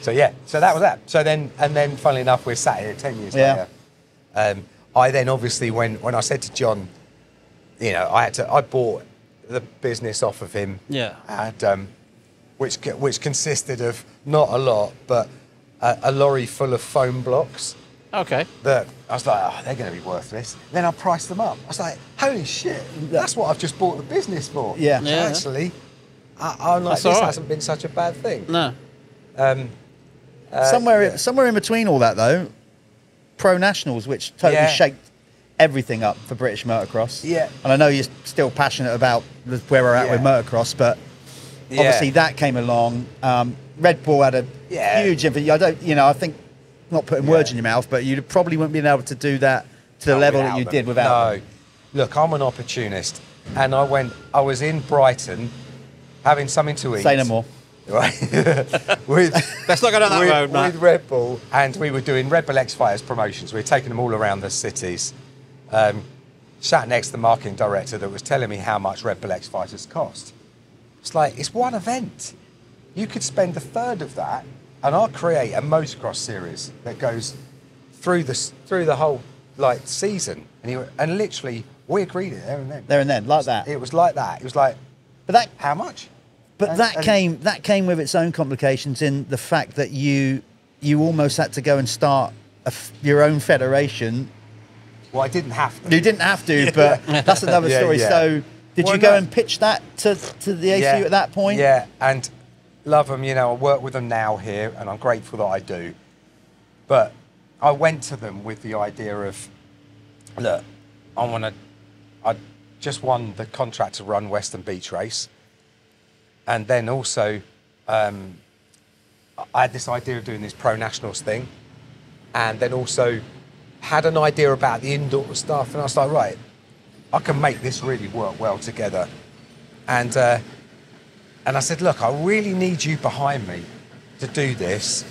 So yeah, so that was that. So then, and then, funnily enough, we're sat here ten years yeah. later. Um, I then obviously, when when I said to John, you know, I had to, I bought the business off of him. Yeah. And. Um, Which, which consisted of not a lot, but a, a lorry full of foam blocks. Okay. That I was like, oh, they're going to be worthless. Then I priced them up. I was like, holy shit, that's what I've just bought the business for. Yeah. yeah. Actually, I, I'm like, that's this right. hasn't been such a bad thing. No. Um, uh, somewhere, yeah. somewhere in between all that, though, Pro Nationals, which totally yeah. shaped everything up for British motocross. Yeah. And I know you're still passionate about where we're at yeah. with motocross, but. Yeah. Obviously, that came along. Um, Red Bull had a yeah. huge influence. I don't, you know, I think, not putting yeah. words in your mouth, but you probably wouldn't have been able to do that to the not level that you them. did without. No, them. Look, I'm an opportunist, and I went. I was in Brighton, having something to eat. Say no more. Right. with, Let's not go down that with, road, Matt. With Red Bull, and we were doing Red Bull X Fighters promotions. We were taking them all around the cities. Um, sat next to the marketing director that was telling me how much Red Bull X Fighters cost. It's like, it's one event. You could spend a third of that, and I'll create a motocross series that goes through the through the whole like season. And, he, and literally, we agreed it there and then. There and then, like that. It was like that. It was like, but that how much? But and, that and came that came with its own complications in the fact that you you almost had to go and start a, your own federation. Well, I didn't have to. You didn't have to, but that's another yeah, story. Yeah. So. Did well, you go no. and pitch that to, to the A C U yeah. at that point? Yeah, and love them, you know, I work with them now here, and I'm grateful that I do. But I went to them with the idea of, look, I want to, I just won the contract to run Western Beach Race. And then also, um, I had this idea of doing this Pro Nationals thing. And then also had an idea about the indoor stuff. And I was like, right. I can make this really work well together. And uh, and I said, look, I really need you behind me to do this.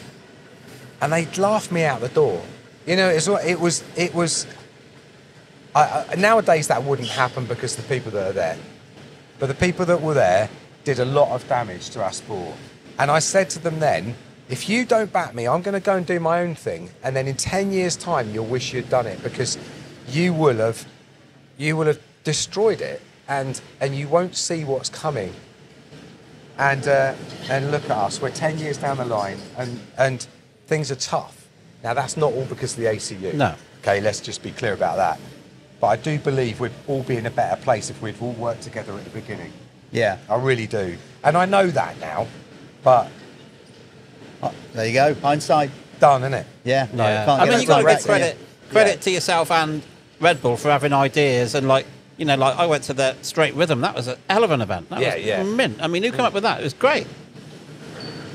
and they'd laugh me out the door. You know, it's, it was, it was, I, I, nowadays that wouldn't happen because the people that are there. But the people that were there did a lot of damage to our sport. And I said to them then, if you don't back me, I'm going to go and do my own thing. And then in ten years' time, you'll wish you'd done it because you will have, you will have destroyed it, and, and you won't see what's coming. And, uh, and look at us, we're ten years down the line and, and things are tough. Now, that's not all because of the A C U. No. Okay, let's just be clear about that. But I do believe we'd all be in a better place if we'd all worked together at the beginning. Yeah. I really do. And I know that now, but... Oh, there you go, hindsight. Done, innit? Yeah. No, yeah. You can't I mean, you've got to give credit, credit yeah. to yourself and Red Bull for having ideas and, like, you know, like, I went to the Straight Rhythm. That was a hell of an event. That yeah, was yeah. mint. I mean, who came up with that? It was great.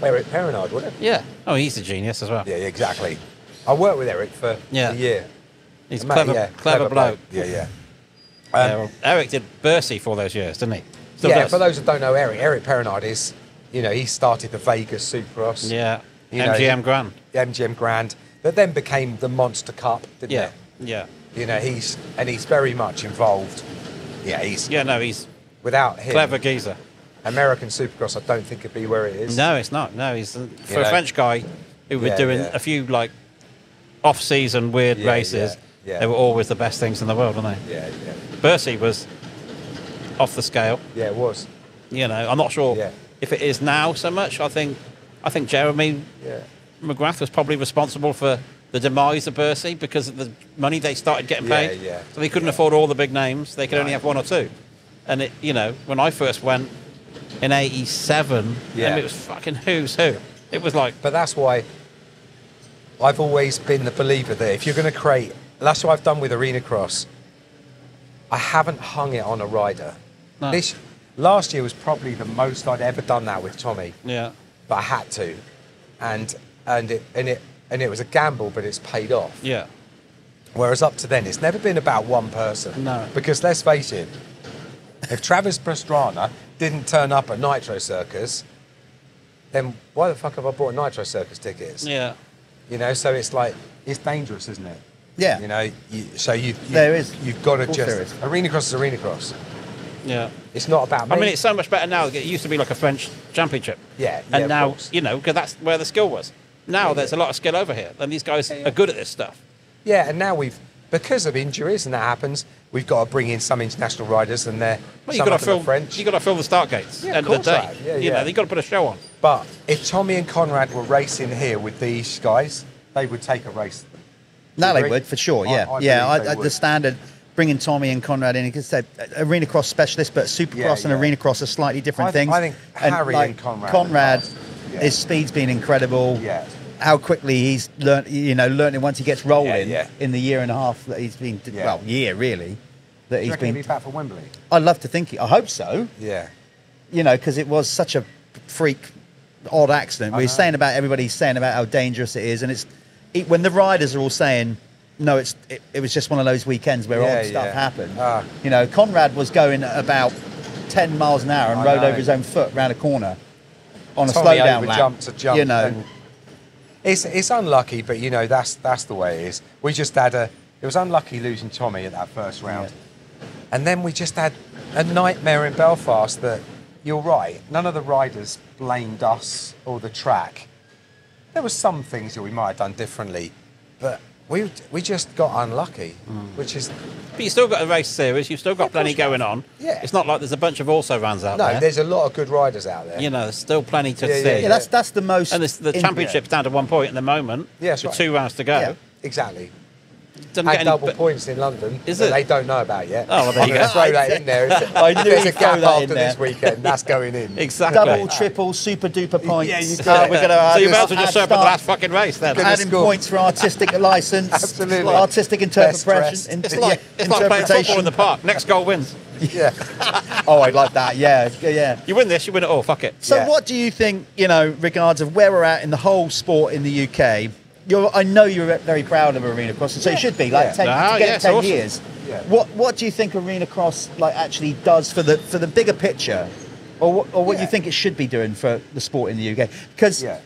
Eric Perrinard, wasn't it? Yeah. Oh, he's a genius as well. Yeah, exactly. I worked with Eric for yeah. a year. He's a clever, yeah, clever, clever bloke. bloke. Yeah, yeah. Um, yeah well, Eric did Bercy for all those years, didn't he? Still yeah, does. For those that don't know Eric, Eric Perrinard is, you know, he started the Vegas Supercross. Yeah, M G M know, Grand. M G M Grand, that then became the Monster Cup, didn't yeah. it? Yeah, yeah. You know, he's, and he's very much involved. Yeah, he's... Yeah, no, he's... Without him... Clever geezer. American Supercross, I don't think it'd be where it is. No, it's not. No, he's... For you a know, French guy who was yeah, doing yeah. a few, like, off-season weird yeah, races... Yeah. Yeah. They were always the best things in the world, weren't they? Yeah, yeah. Bercy was off the scale. Yeah, it was. You know, I'm not sure yeah. if it is now so much. I think I think Jeremy yeah. McGrath was probably responsible for the demise of Bercy because of the money they started getting yeah, paid. Yeah, so they couldn't yeah. afford all the big names. They could right. only have one or two. And, it, you know, when I first went in eighty-seven, yeah. it was fucking who's who. It was like... But that's why I've always been the believer that if you're going to create... That's what I've done with Arena Cross. I haven't hung it on a rider. No. This last year was probably the most I'd ever done that with Tommy. Yeah. But I had to, and and it and it and it was a gamble, but it's paid off. Yeah. Whereas up to then, it's never been about one person. No. Because let's face it, if Travis Pastrana didn't turn up at Nitro Circus, then why the fuck have I bought Nitro Circus tickets? Yeah. You know, so it's like it's dangerous, isn't it? Yeah, you know, you, so you, you there is you've got to just Arena Cross is Arena Cross. Yeah, it's not about me. I mean, it's so much better now. It used to be like a French championship. Yeah, and yeah, now you know because that's where the skill was. Now yeah, there's yeah. a lot of skill over here, and these guys yeah, yeah. are good at this stuff. Yeah, and now we've because of injuries and that happens, we've got to bring in some international riders and they're well, you've got to fill French. You've got to fill the start gates. Yeah, end of, of the day. Yeah, you yeah. know, they've got to put a show on. But if Tommy and Conrad were racing here with these guys, they would take a race. No, they would, for sure, yeah. I, I yeah, I, I, the standard, bringing Tommy and Conrad in, because they're Arena Cross specialists, but Supercross yeah, yeah. and Arena Cross are slightly different I th things. I think and Harry like, and Conrad. Conrad, yeah. his speed's been incredible. Yeah. How quickly he's learned, you know, learning once he gets rolling yeah, yeah. in the year and a half that he's been, yeah. well, year really, that Do he's been. He'll be back for Wembley? I'd love to think, it, I hope so. Yeah. You know, because it was such a freak, odd accident. We were saying about, everybody's saying about how dangerous it is, and it's, It, when the riders are all saying, no, it's it, it was just one of those weekends where yeah, odd stuff yeah. happened. Ah. You know, Conrad was going about ten miles an hour and I rode know. over his own foot round a corner on Tommy a slow down lap. Jump to jump. You know, it's it's unlucky, but you know that's that's the way it is. We just had a it was unlucky losing Tommy at that first round, yeah. and then we just had a nightmare in Belfast. That you're right, none of the riders blamed us or the track. There were some things that we might have done differently, but we we just got unlucky, mm. which is... But you've still got a race series, you've still got yeah, plenty going on. Yeah. It's not like there's a bunch of also-rans out no, there. No, there's a lot of good riders out there. You know, there's still plenty to yeah, see. Yeah, yeah, that's that's the most... And the championship's down to one point at the moment, yeah, with right. two rounds to go. Yeah, exactly. Doesn't had get any, double but, points in London is that it? They don't know about yet. Oh, well, there I'm you go. Throw that in there. I knew there's a gap after this weekend. That's going in. Exactly. Double, triple, super duper points. Yeah, you uh, we're gonna so you might as well just show up at the last fucking race then. Adding points for artistic license. Absolutely. Like artistic interpretation. It's like, yeah, it's like playing football in the park. Next goal wins. Yeah. Oh, I like that. Yeah, yeah. You win this, you win it all. Fuck it. So, yeah. what do you think? You know, regards of where we're at in the whole sport in the U K. You're, I know you're very proud of Arena Cross, and so yeah. you should be. Like yeah. ten, no, to get yeah, ten awesome. years. Yeah. What What do you think Arena Cross like actually does for the for the bigger picture, or what, or what yeah. you think it should be doing for the sport in the U K? Because yeah.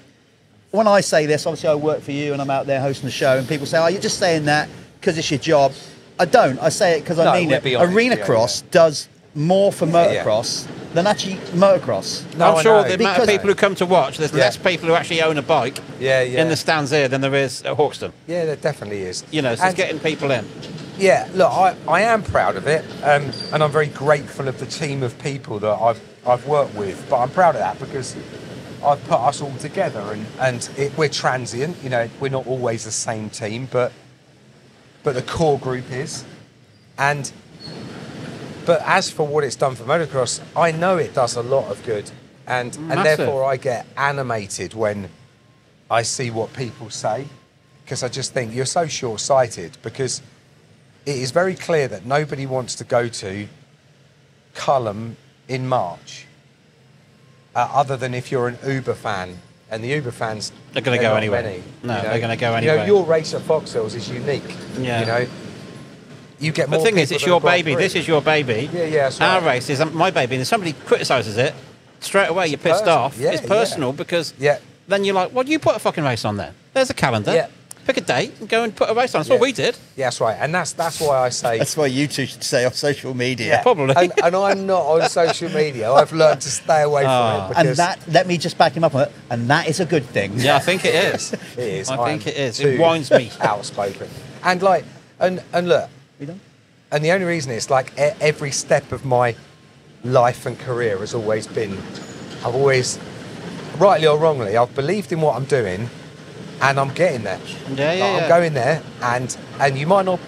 when I say this, obviously I work for you and I'm out there hosting the show, and people say, oh, you're just saying that because it's your job. I don't. I say it because I no, mean it. Be honest, Arena Cross yeah. does more for motocross yeah. than actually motocross. No, I'm sure the amount of people who come to watch, there's yeah. less people who actually own a bike yeah, yeah. in the stands here than there is at Hawkeston. Yeah, there definitely is. You know, so and it's getting people in. Yeah, look, I, I am proud of it, um, and I'm very grateful of the team of people that I've, I've worked with, but I'm proud of that because I've put us all together, and, and it, we're transient, you know, we're not always the same team, but but the core group is. And but as for what it's done for motocross, I know it does a lot of good, and, and therefore I get animated when I see what people say, because I just think you're so short-sighted, because it is very clear that nobody wants to go to Cullum in March, uh, other than if you're an Uber fan. And the Uber fans... They're going to go anyway. Many, no, you know? They're going to go anyway. You know, your race at Foxhills is unique, yeah. you know. You get more the thing is, it's your baby. Through. This is your baby. Yeah, yeah, right. Our race is my baby. And if somebody criticises it, straight away you're pissed off. Yeah, it's personal yeah. because yeah. then you're like, well, you put a fucking race on there. There's a calendar. Yeah. Pick a date and go and put a race on. That's yeah. what we did. Yeah, that's right. And that's that's why I say... That's why you two should stay on social media. Yeah. Probably. And, and I'm not on social media. I've learned to stay away oh. from it. And that, let me just back him up on it. And that is a good thing. Yeah, I think it is. It is. I I'm think it is. It winds me. Outspoken. And like, and, and look, you know? And the only reason is like every step of my life and career has always been, I've always, rightly or wrongly, I've believed in what I'm doing, and I'm getting there. Yeah, yeah, like, I'm yeah. going there, and and you might not.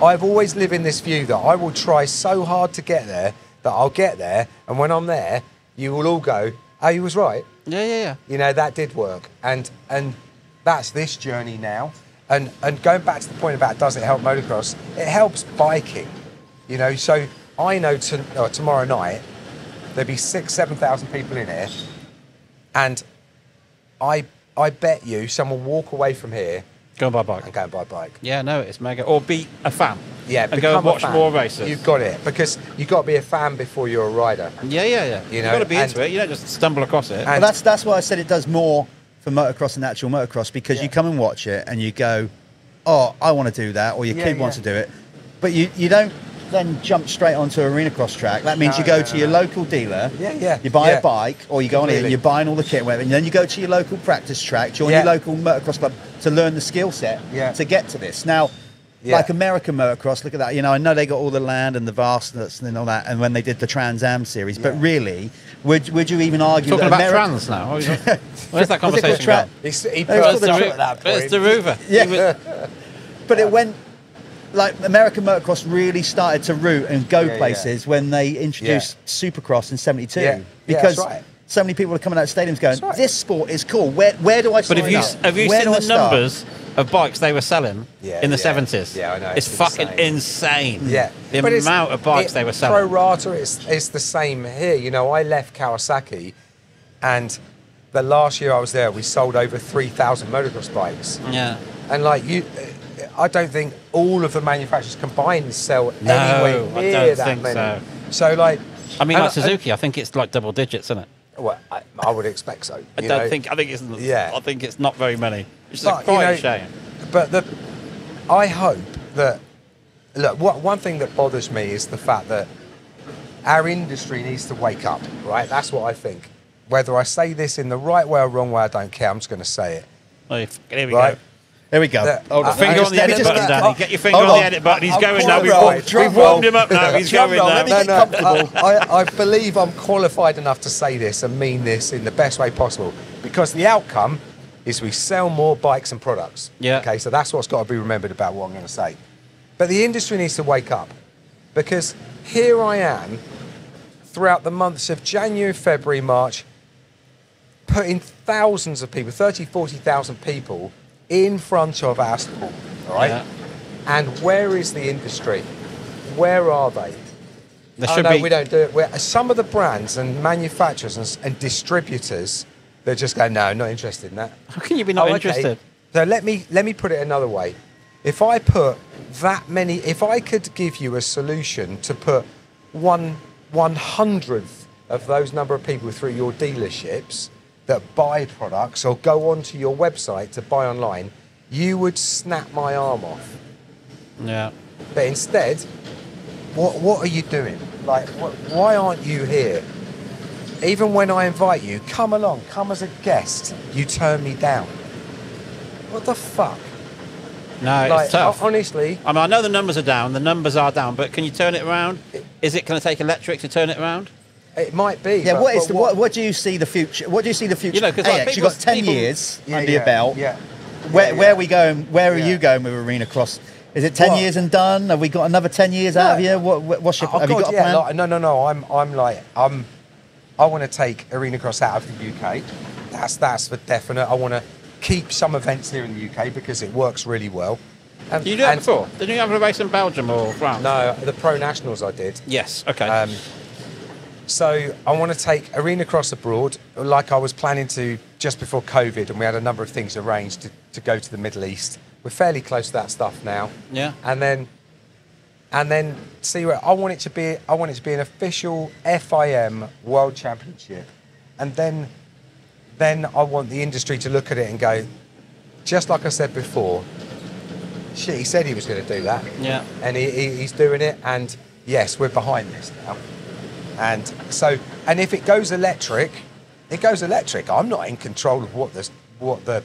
I've always lived in this view that I will try so hard to get there that I'll get there, and when I'm there, you will all go, "Oh, you was right." Yeah, yeah, yeah. You know, that did work, and and that's this journey now. And and going back to the point about does it help motocross? It helps biking, you know. So I know to, oh, tomorrow night there'll be six, seven thousand people in here, and I I bet you someone walk away from here, go and buy a bike, and go and buy a bike. Yeah, no, it's mega. Or be a fan. Yeah, and go and watch more races. You've got it, because you've got to be a fan before you're a rider. Yeah, yeah, yeah. You know, you've got to be into it. You don't just stumble across it. Well, that's that's why I said it does more for motocross and actual motocross, because yeah. you come and watch it and you go, oh, I want to do that, or your yeah, kid yeah. wants to do it, but you you don't then jump straight onto arena cross track. That means no, you go no, to no. your local dealer, yeah, yeah, you buy yeah. a bike, or you go Completely. on it and you're buying all the kit, and then you go to your local practice track, join yeah. your local motocross club to learn the skill set yeah. to get to this. Now, yeah. like American motocross, look at that. You know, I know they got all the land and the vastness and all that, and when they did the Trans Am series, yeah. but really. Would, would you even argue talking that about trans now? Where's that conversation going? It's, he no, it's, the the at that point. It's the Rover. Yeah. Was... But it went, like, American motocross really started to root and go yeah, places yeah. when they introduced yeah. Supercross in seventy-two. Yeah. Because yeah, right. so many people are coming out of stadiums going, right. this sport is cool. Where, where do I start? But have you, have you seen the start? numbers of bikes they were selling yeah, in the yeah. seventies? Yeah, I know. It's, it's fucking insane. insane. Yeah. The but amount of bikes it, they were selling. Pro rata, it's, it's the same here. You know, I left Kawasaki, and the last year I was there, we sold over three thousand motocross bikes. Yeah. And, like, you, I don't think all of the manufacturers combined sell no, anywhere near I don't that think many. So. so, like... I mean, like I, Suzuki, I think it's, like, double digits, isn't it? Well, I, I would expect so. I don't know? think... I think it's... Yeah. I think it's not very many. Which is but, quite you know, a shame. But the, I hope that... Look, what, one thing that bothers me is the fact that our industry needs to wake up, right? That's what I think. Whether I say this in the right way or wrong way, I don't care. I'm just going to say it. Well, here we right? go. There we go. The, oh, the I, finger I on the edit button, get, Danny. Oh, get your finger on, on the edit button. He's I'm going now. We've, right. warmed, we've warmed him up now. He's going now. No, no, I, I believe I'm qualified enough to say this and mean this in the best way possible, because the outcome is we sell more bikes and products. Yeah. Okay, so that's what's got to be remembered about what I'm going to say. But the industry needs to wake up, because here I am throughout the months of January, February, March, putting thousands of people, thirty, forty thousand people in front of our sport, all right? Yeah. And where is the industry? Where are they? There oh, should no, be... we don't do it. We're, some of the brands and manufacturers and, and distributors, they're just going, no, not interested in that. How can you be not oh, interested? Okay. So let me, let me put it another way. If I put that many, if I could give you a solution to put one one hundredth of those number of people through your dealerships, that buy products or go onto your website to buy online, you would snap my arm off. Yeah. But instead, what what are you doing? Like, what, why aren't you here? Even when I invite you, come along, come as a guest, you turn me down. What the fuck? No, like, it's tough. Honestly. I mean, I know the numbers are down, the numbers are down, but can you turn it around? It, Is it going to take electric to turn it around? It might be. Yeah. But, what is the, what, what do you see the future? What do you see the future? You know, because like you've got ten people, years yeah, under yeah, your belt. Yeah. Where yeah, where yeah. are we going? Where are yeah. you going with Arena Cross? Is it ten what? years and done? Have we got another ten years no. out of you? What what's your? Oh, have God, you got yeah, a plan? Like, no, no, no. I'm I'm like I'm. I want to take Arena Cross out of the U K. That's that's for definite. I want to keep some events here in the U K because it works really well. And, you did that before? Didn't you have a race in Belgium or France? No, the Pro Nationals I did. Yes. Okay. Um, so I want to take Arena Cross abroad, like I was planning to just before COVID, and we had a number of things arranged to, to go to the Middle East. We're fairly close to that stuff now. Yeah. And then, and then see where I want it to be. I want it to be an official F I M World Championship, and then, then I want the industry to look at it and go, just like I said before. Shit, he said he was going to do that. Yeah. And he, he, he's doing it. And yes, we're behind this now. And so, and if it goes electric, it goes electric. I'm not in control of what the what the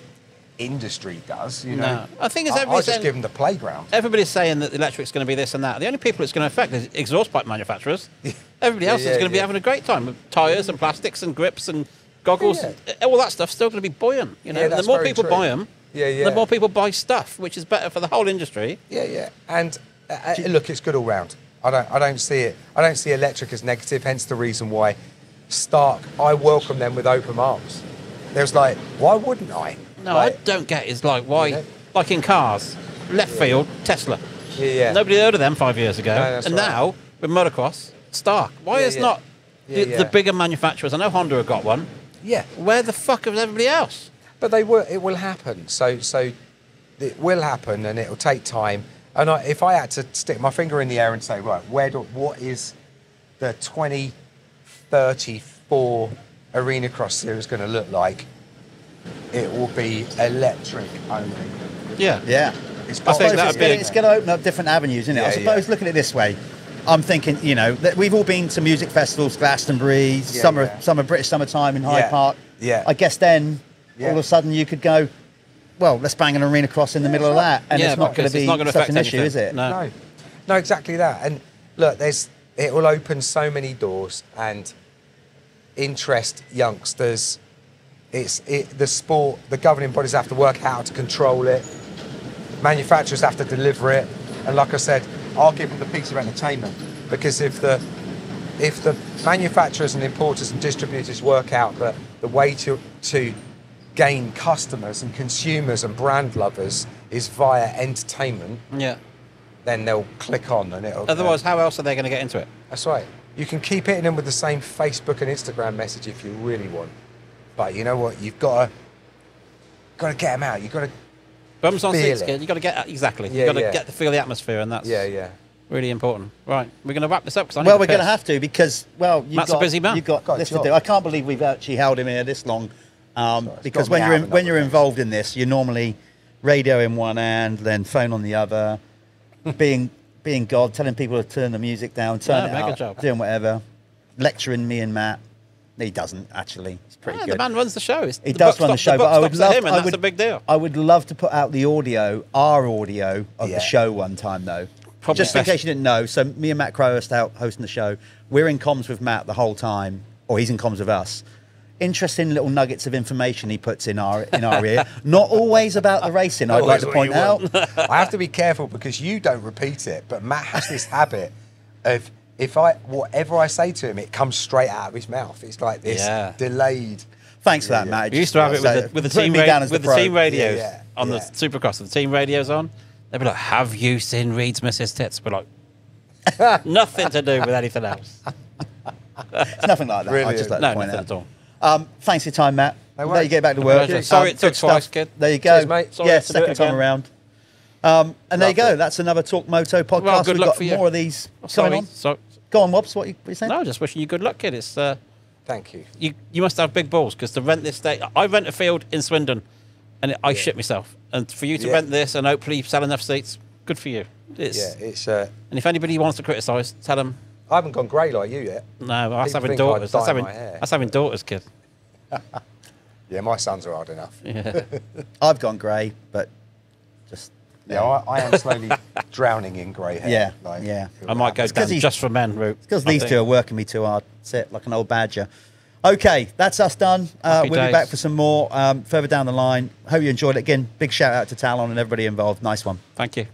industry does. You know, no. I think it's everybody's I, I just saying, give them the playground. Everybody's saying that the electric's going to be this and that. The only people it's going to affect is exhaust pipe manufacturers. Everybody else yeah, yeah, is going to yeah. be having a great time with tyres and plastics and grips and goggles. Yeah. And all that stuff's still going to be buoyant. You know, yeah, the more people true. buy them. Yeah, yeah. The more people buy stuff, which is better for the whole industry. Yeah, yeah. And uh, look, it's good all round. I don't, I don't see it. I don't see electric as negative. Hence the reason why Stark, I welcome them with open arms. There's like, why wouldn't I? No, like, I don't get. It's like why, you know? Like in cars, left yeah. field Tesla. Yeah, yeah. Nobody heard of them five years ago, no, and right. now with motocross, Stark. Why yeah, is yeah. not yeah, the, yeah. the bigger manufacturers? I know Honda have got one. Yeah. Where the fuck is everybody else? But they will, it will happen. So, so it will happen, and it will take time. And I, if I had to stick my finger in the air and say, right, where do, what is the twenty thirty-four Arena Cross series going to look like? It will be electric only. Yeah, yeah. It's I think that it's going to open up different avenues, isn't it? Yeah, I suppose yeah. looking at it this way, I'm thinking, you know, that we've all been to music festivals, Glastonbury, yeah, summer, yeah. summer British summertime in Hyde yeah. Park. Yeah. I guess then. Yeah. All of a sudden, you could go, well, let's bang an Arena Cross in the yeah, middle of that, and yeah, it's not going to be such an anything. issue, is it? No. no, no, exactly that. And look, there's it will open so many doors and interest youngsters. It's it, the sport. The governing bodies have to work out how to control it. Manufacturers have to deliver it. And like I said, I'll give them the piece of entertainment because if the if the manufacturers and importers and distributors work out that the way to to gain customers and consumers and brand lovers is via entertainment, yeah, then they'll click on and it'll... Otherwise, uh, how else are they going to get into it? That's right. You can keep hitting them with the same Facebook and Instagram message if you really want. But you know what? You've got to got to get them out. You've got to Bums on seats, you've got to get... Exactly. Yeah, you've got yeah. to get to feel the atmosphere, and that's... Yeah, yeah. Really important. Right, we're going to wrap this up because I need Well, we're going to have to because, well... You've Matt's got, a busy man. You've got, got this to do. I can't believe we've actually held him here this long. Um, because when you're in, when you're involved in this, you're normally radio in one hand, then phone on the other, being being God, telling people to turn the music down, turn yeah, it up, doing whatever, lecturing me and Matt. He doesn't actually. It's pretty yeah, good. The man runs the show. It's, he the does run the show, the but I would love. Him, and I would, that's a big deal. I would love to put out the audio, our audio of yeah. the show one time though, Probably just best. in case you didn't know. So me and Matt Crowe are out hosting the show. We're in comms with Matt the whole time, or he's in comms with us. Interesting little nuggets of information he puts in our in our ear. Not always about the racing, I'd like to point out. I have to be careful because you don't repeat it, but Matt has this habit of if I whatever I say to him, it comes straight out of his mouth. It's like this yeah. delayed. Thanks for that, Matt. We used to have it with the, with the team radios with the team radios yeah, yeah, on yeah. the Supercross. The team radios on. They'd be like, "Have you seen Reed's Missus Tits?" We're like, nothing to do with anything else. It's nothing like that. Really? I just like no, to point nothing out. at all. Um, thanks for your time, Matt. No Let you get back to work. Um, Sorry it took twice, kid. There you go. Cheers, mate. Sorry yeah, second time around. Um, and Lovely. there you go. That's another Talk Moto podcast. Well, good We've luck got for you. more of these oh, coming on. So, go on, Wobbs. What are you saying? No, just wishing you good luck, kid. It's uh, Thank you. You you must have big balls, because to rent this day, I rent a field in Swindon, and I yeah. shit myself. And for you to yeah. rent this and hopefully sell enough seats, good for you. It's, yeah, it's. Uh, and if anybody wants to criticise, tell them. I haven't gone grey like you yet. No, that's having daughters. That's having, that's having daughters, kid. Yeah, my sons are hard enough. Yeah. I've gone grey, but just. Yeah, I, I am slowly drowning in grey hair. Yeah, like, yeah. I might go down just for men route. Because these think. two are working me too hard. That's it, like an old badger. Okay, that's us done. Uh, we'll days. be back for some more um, further down the line. Hope you enjoyed it. Again, big shout out to Talon and everybody involved. Nice one. Thank you.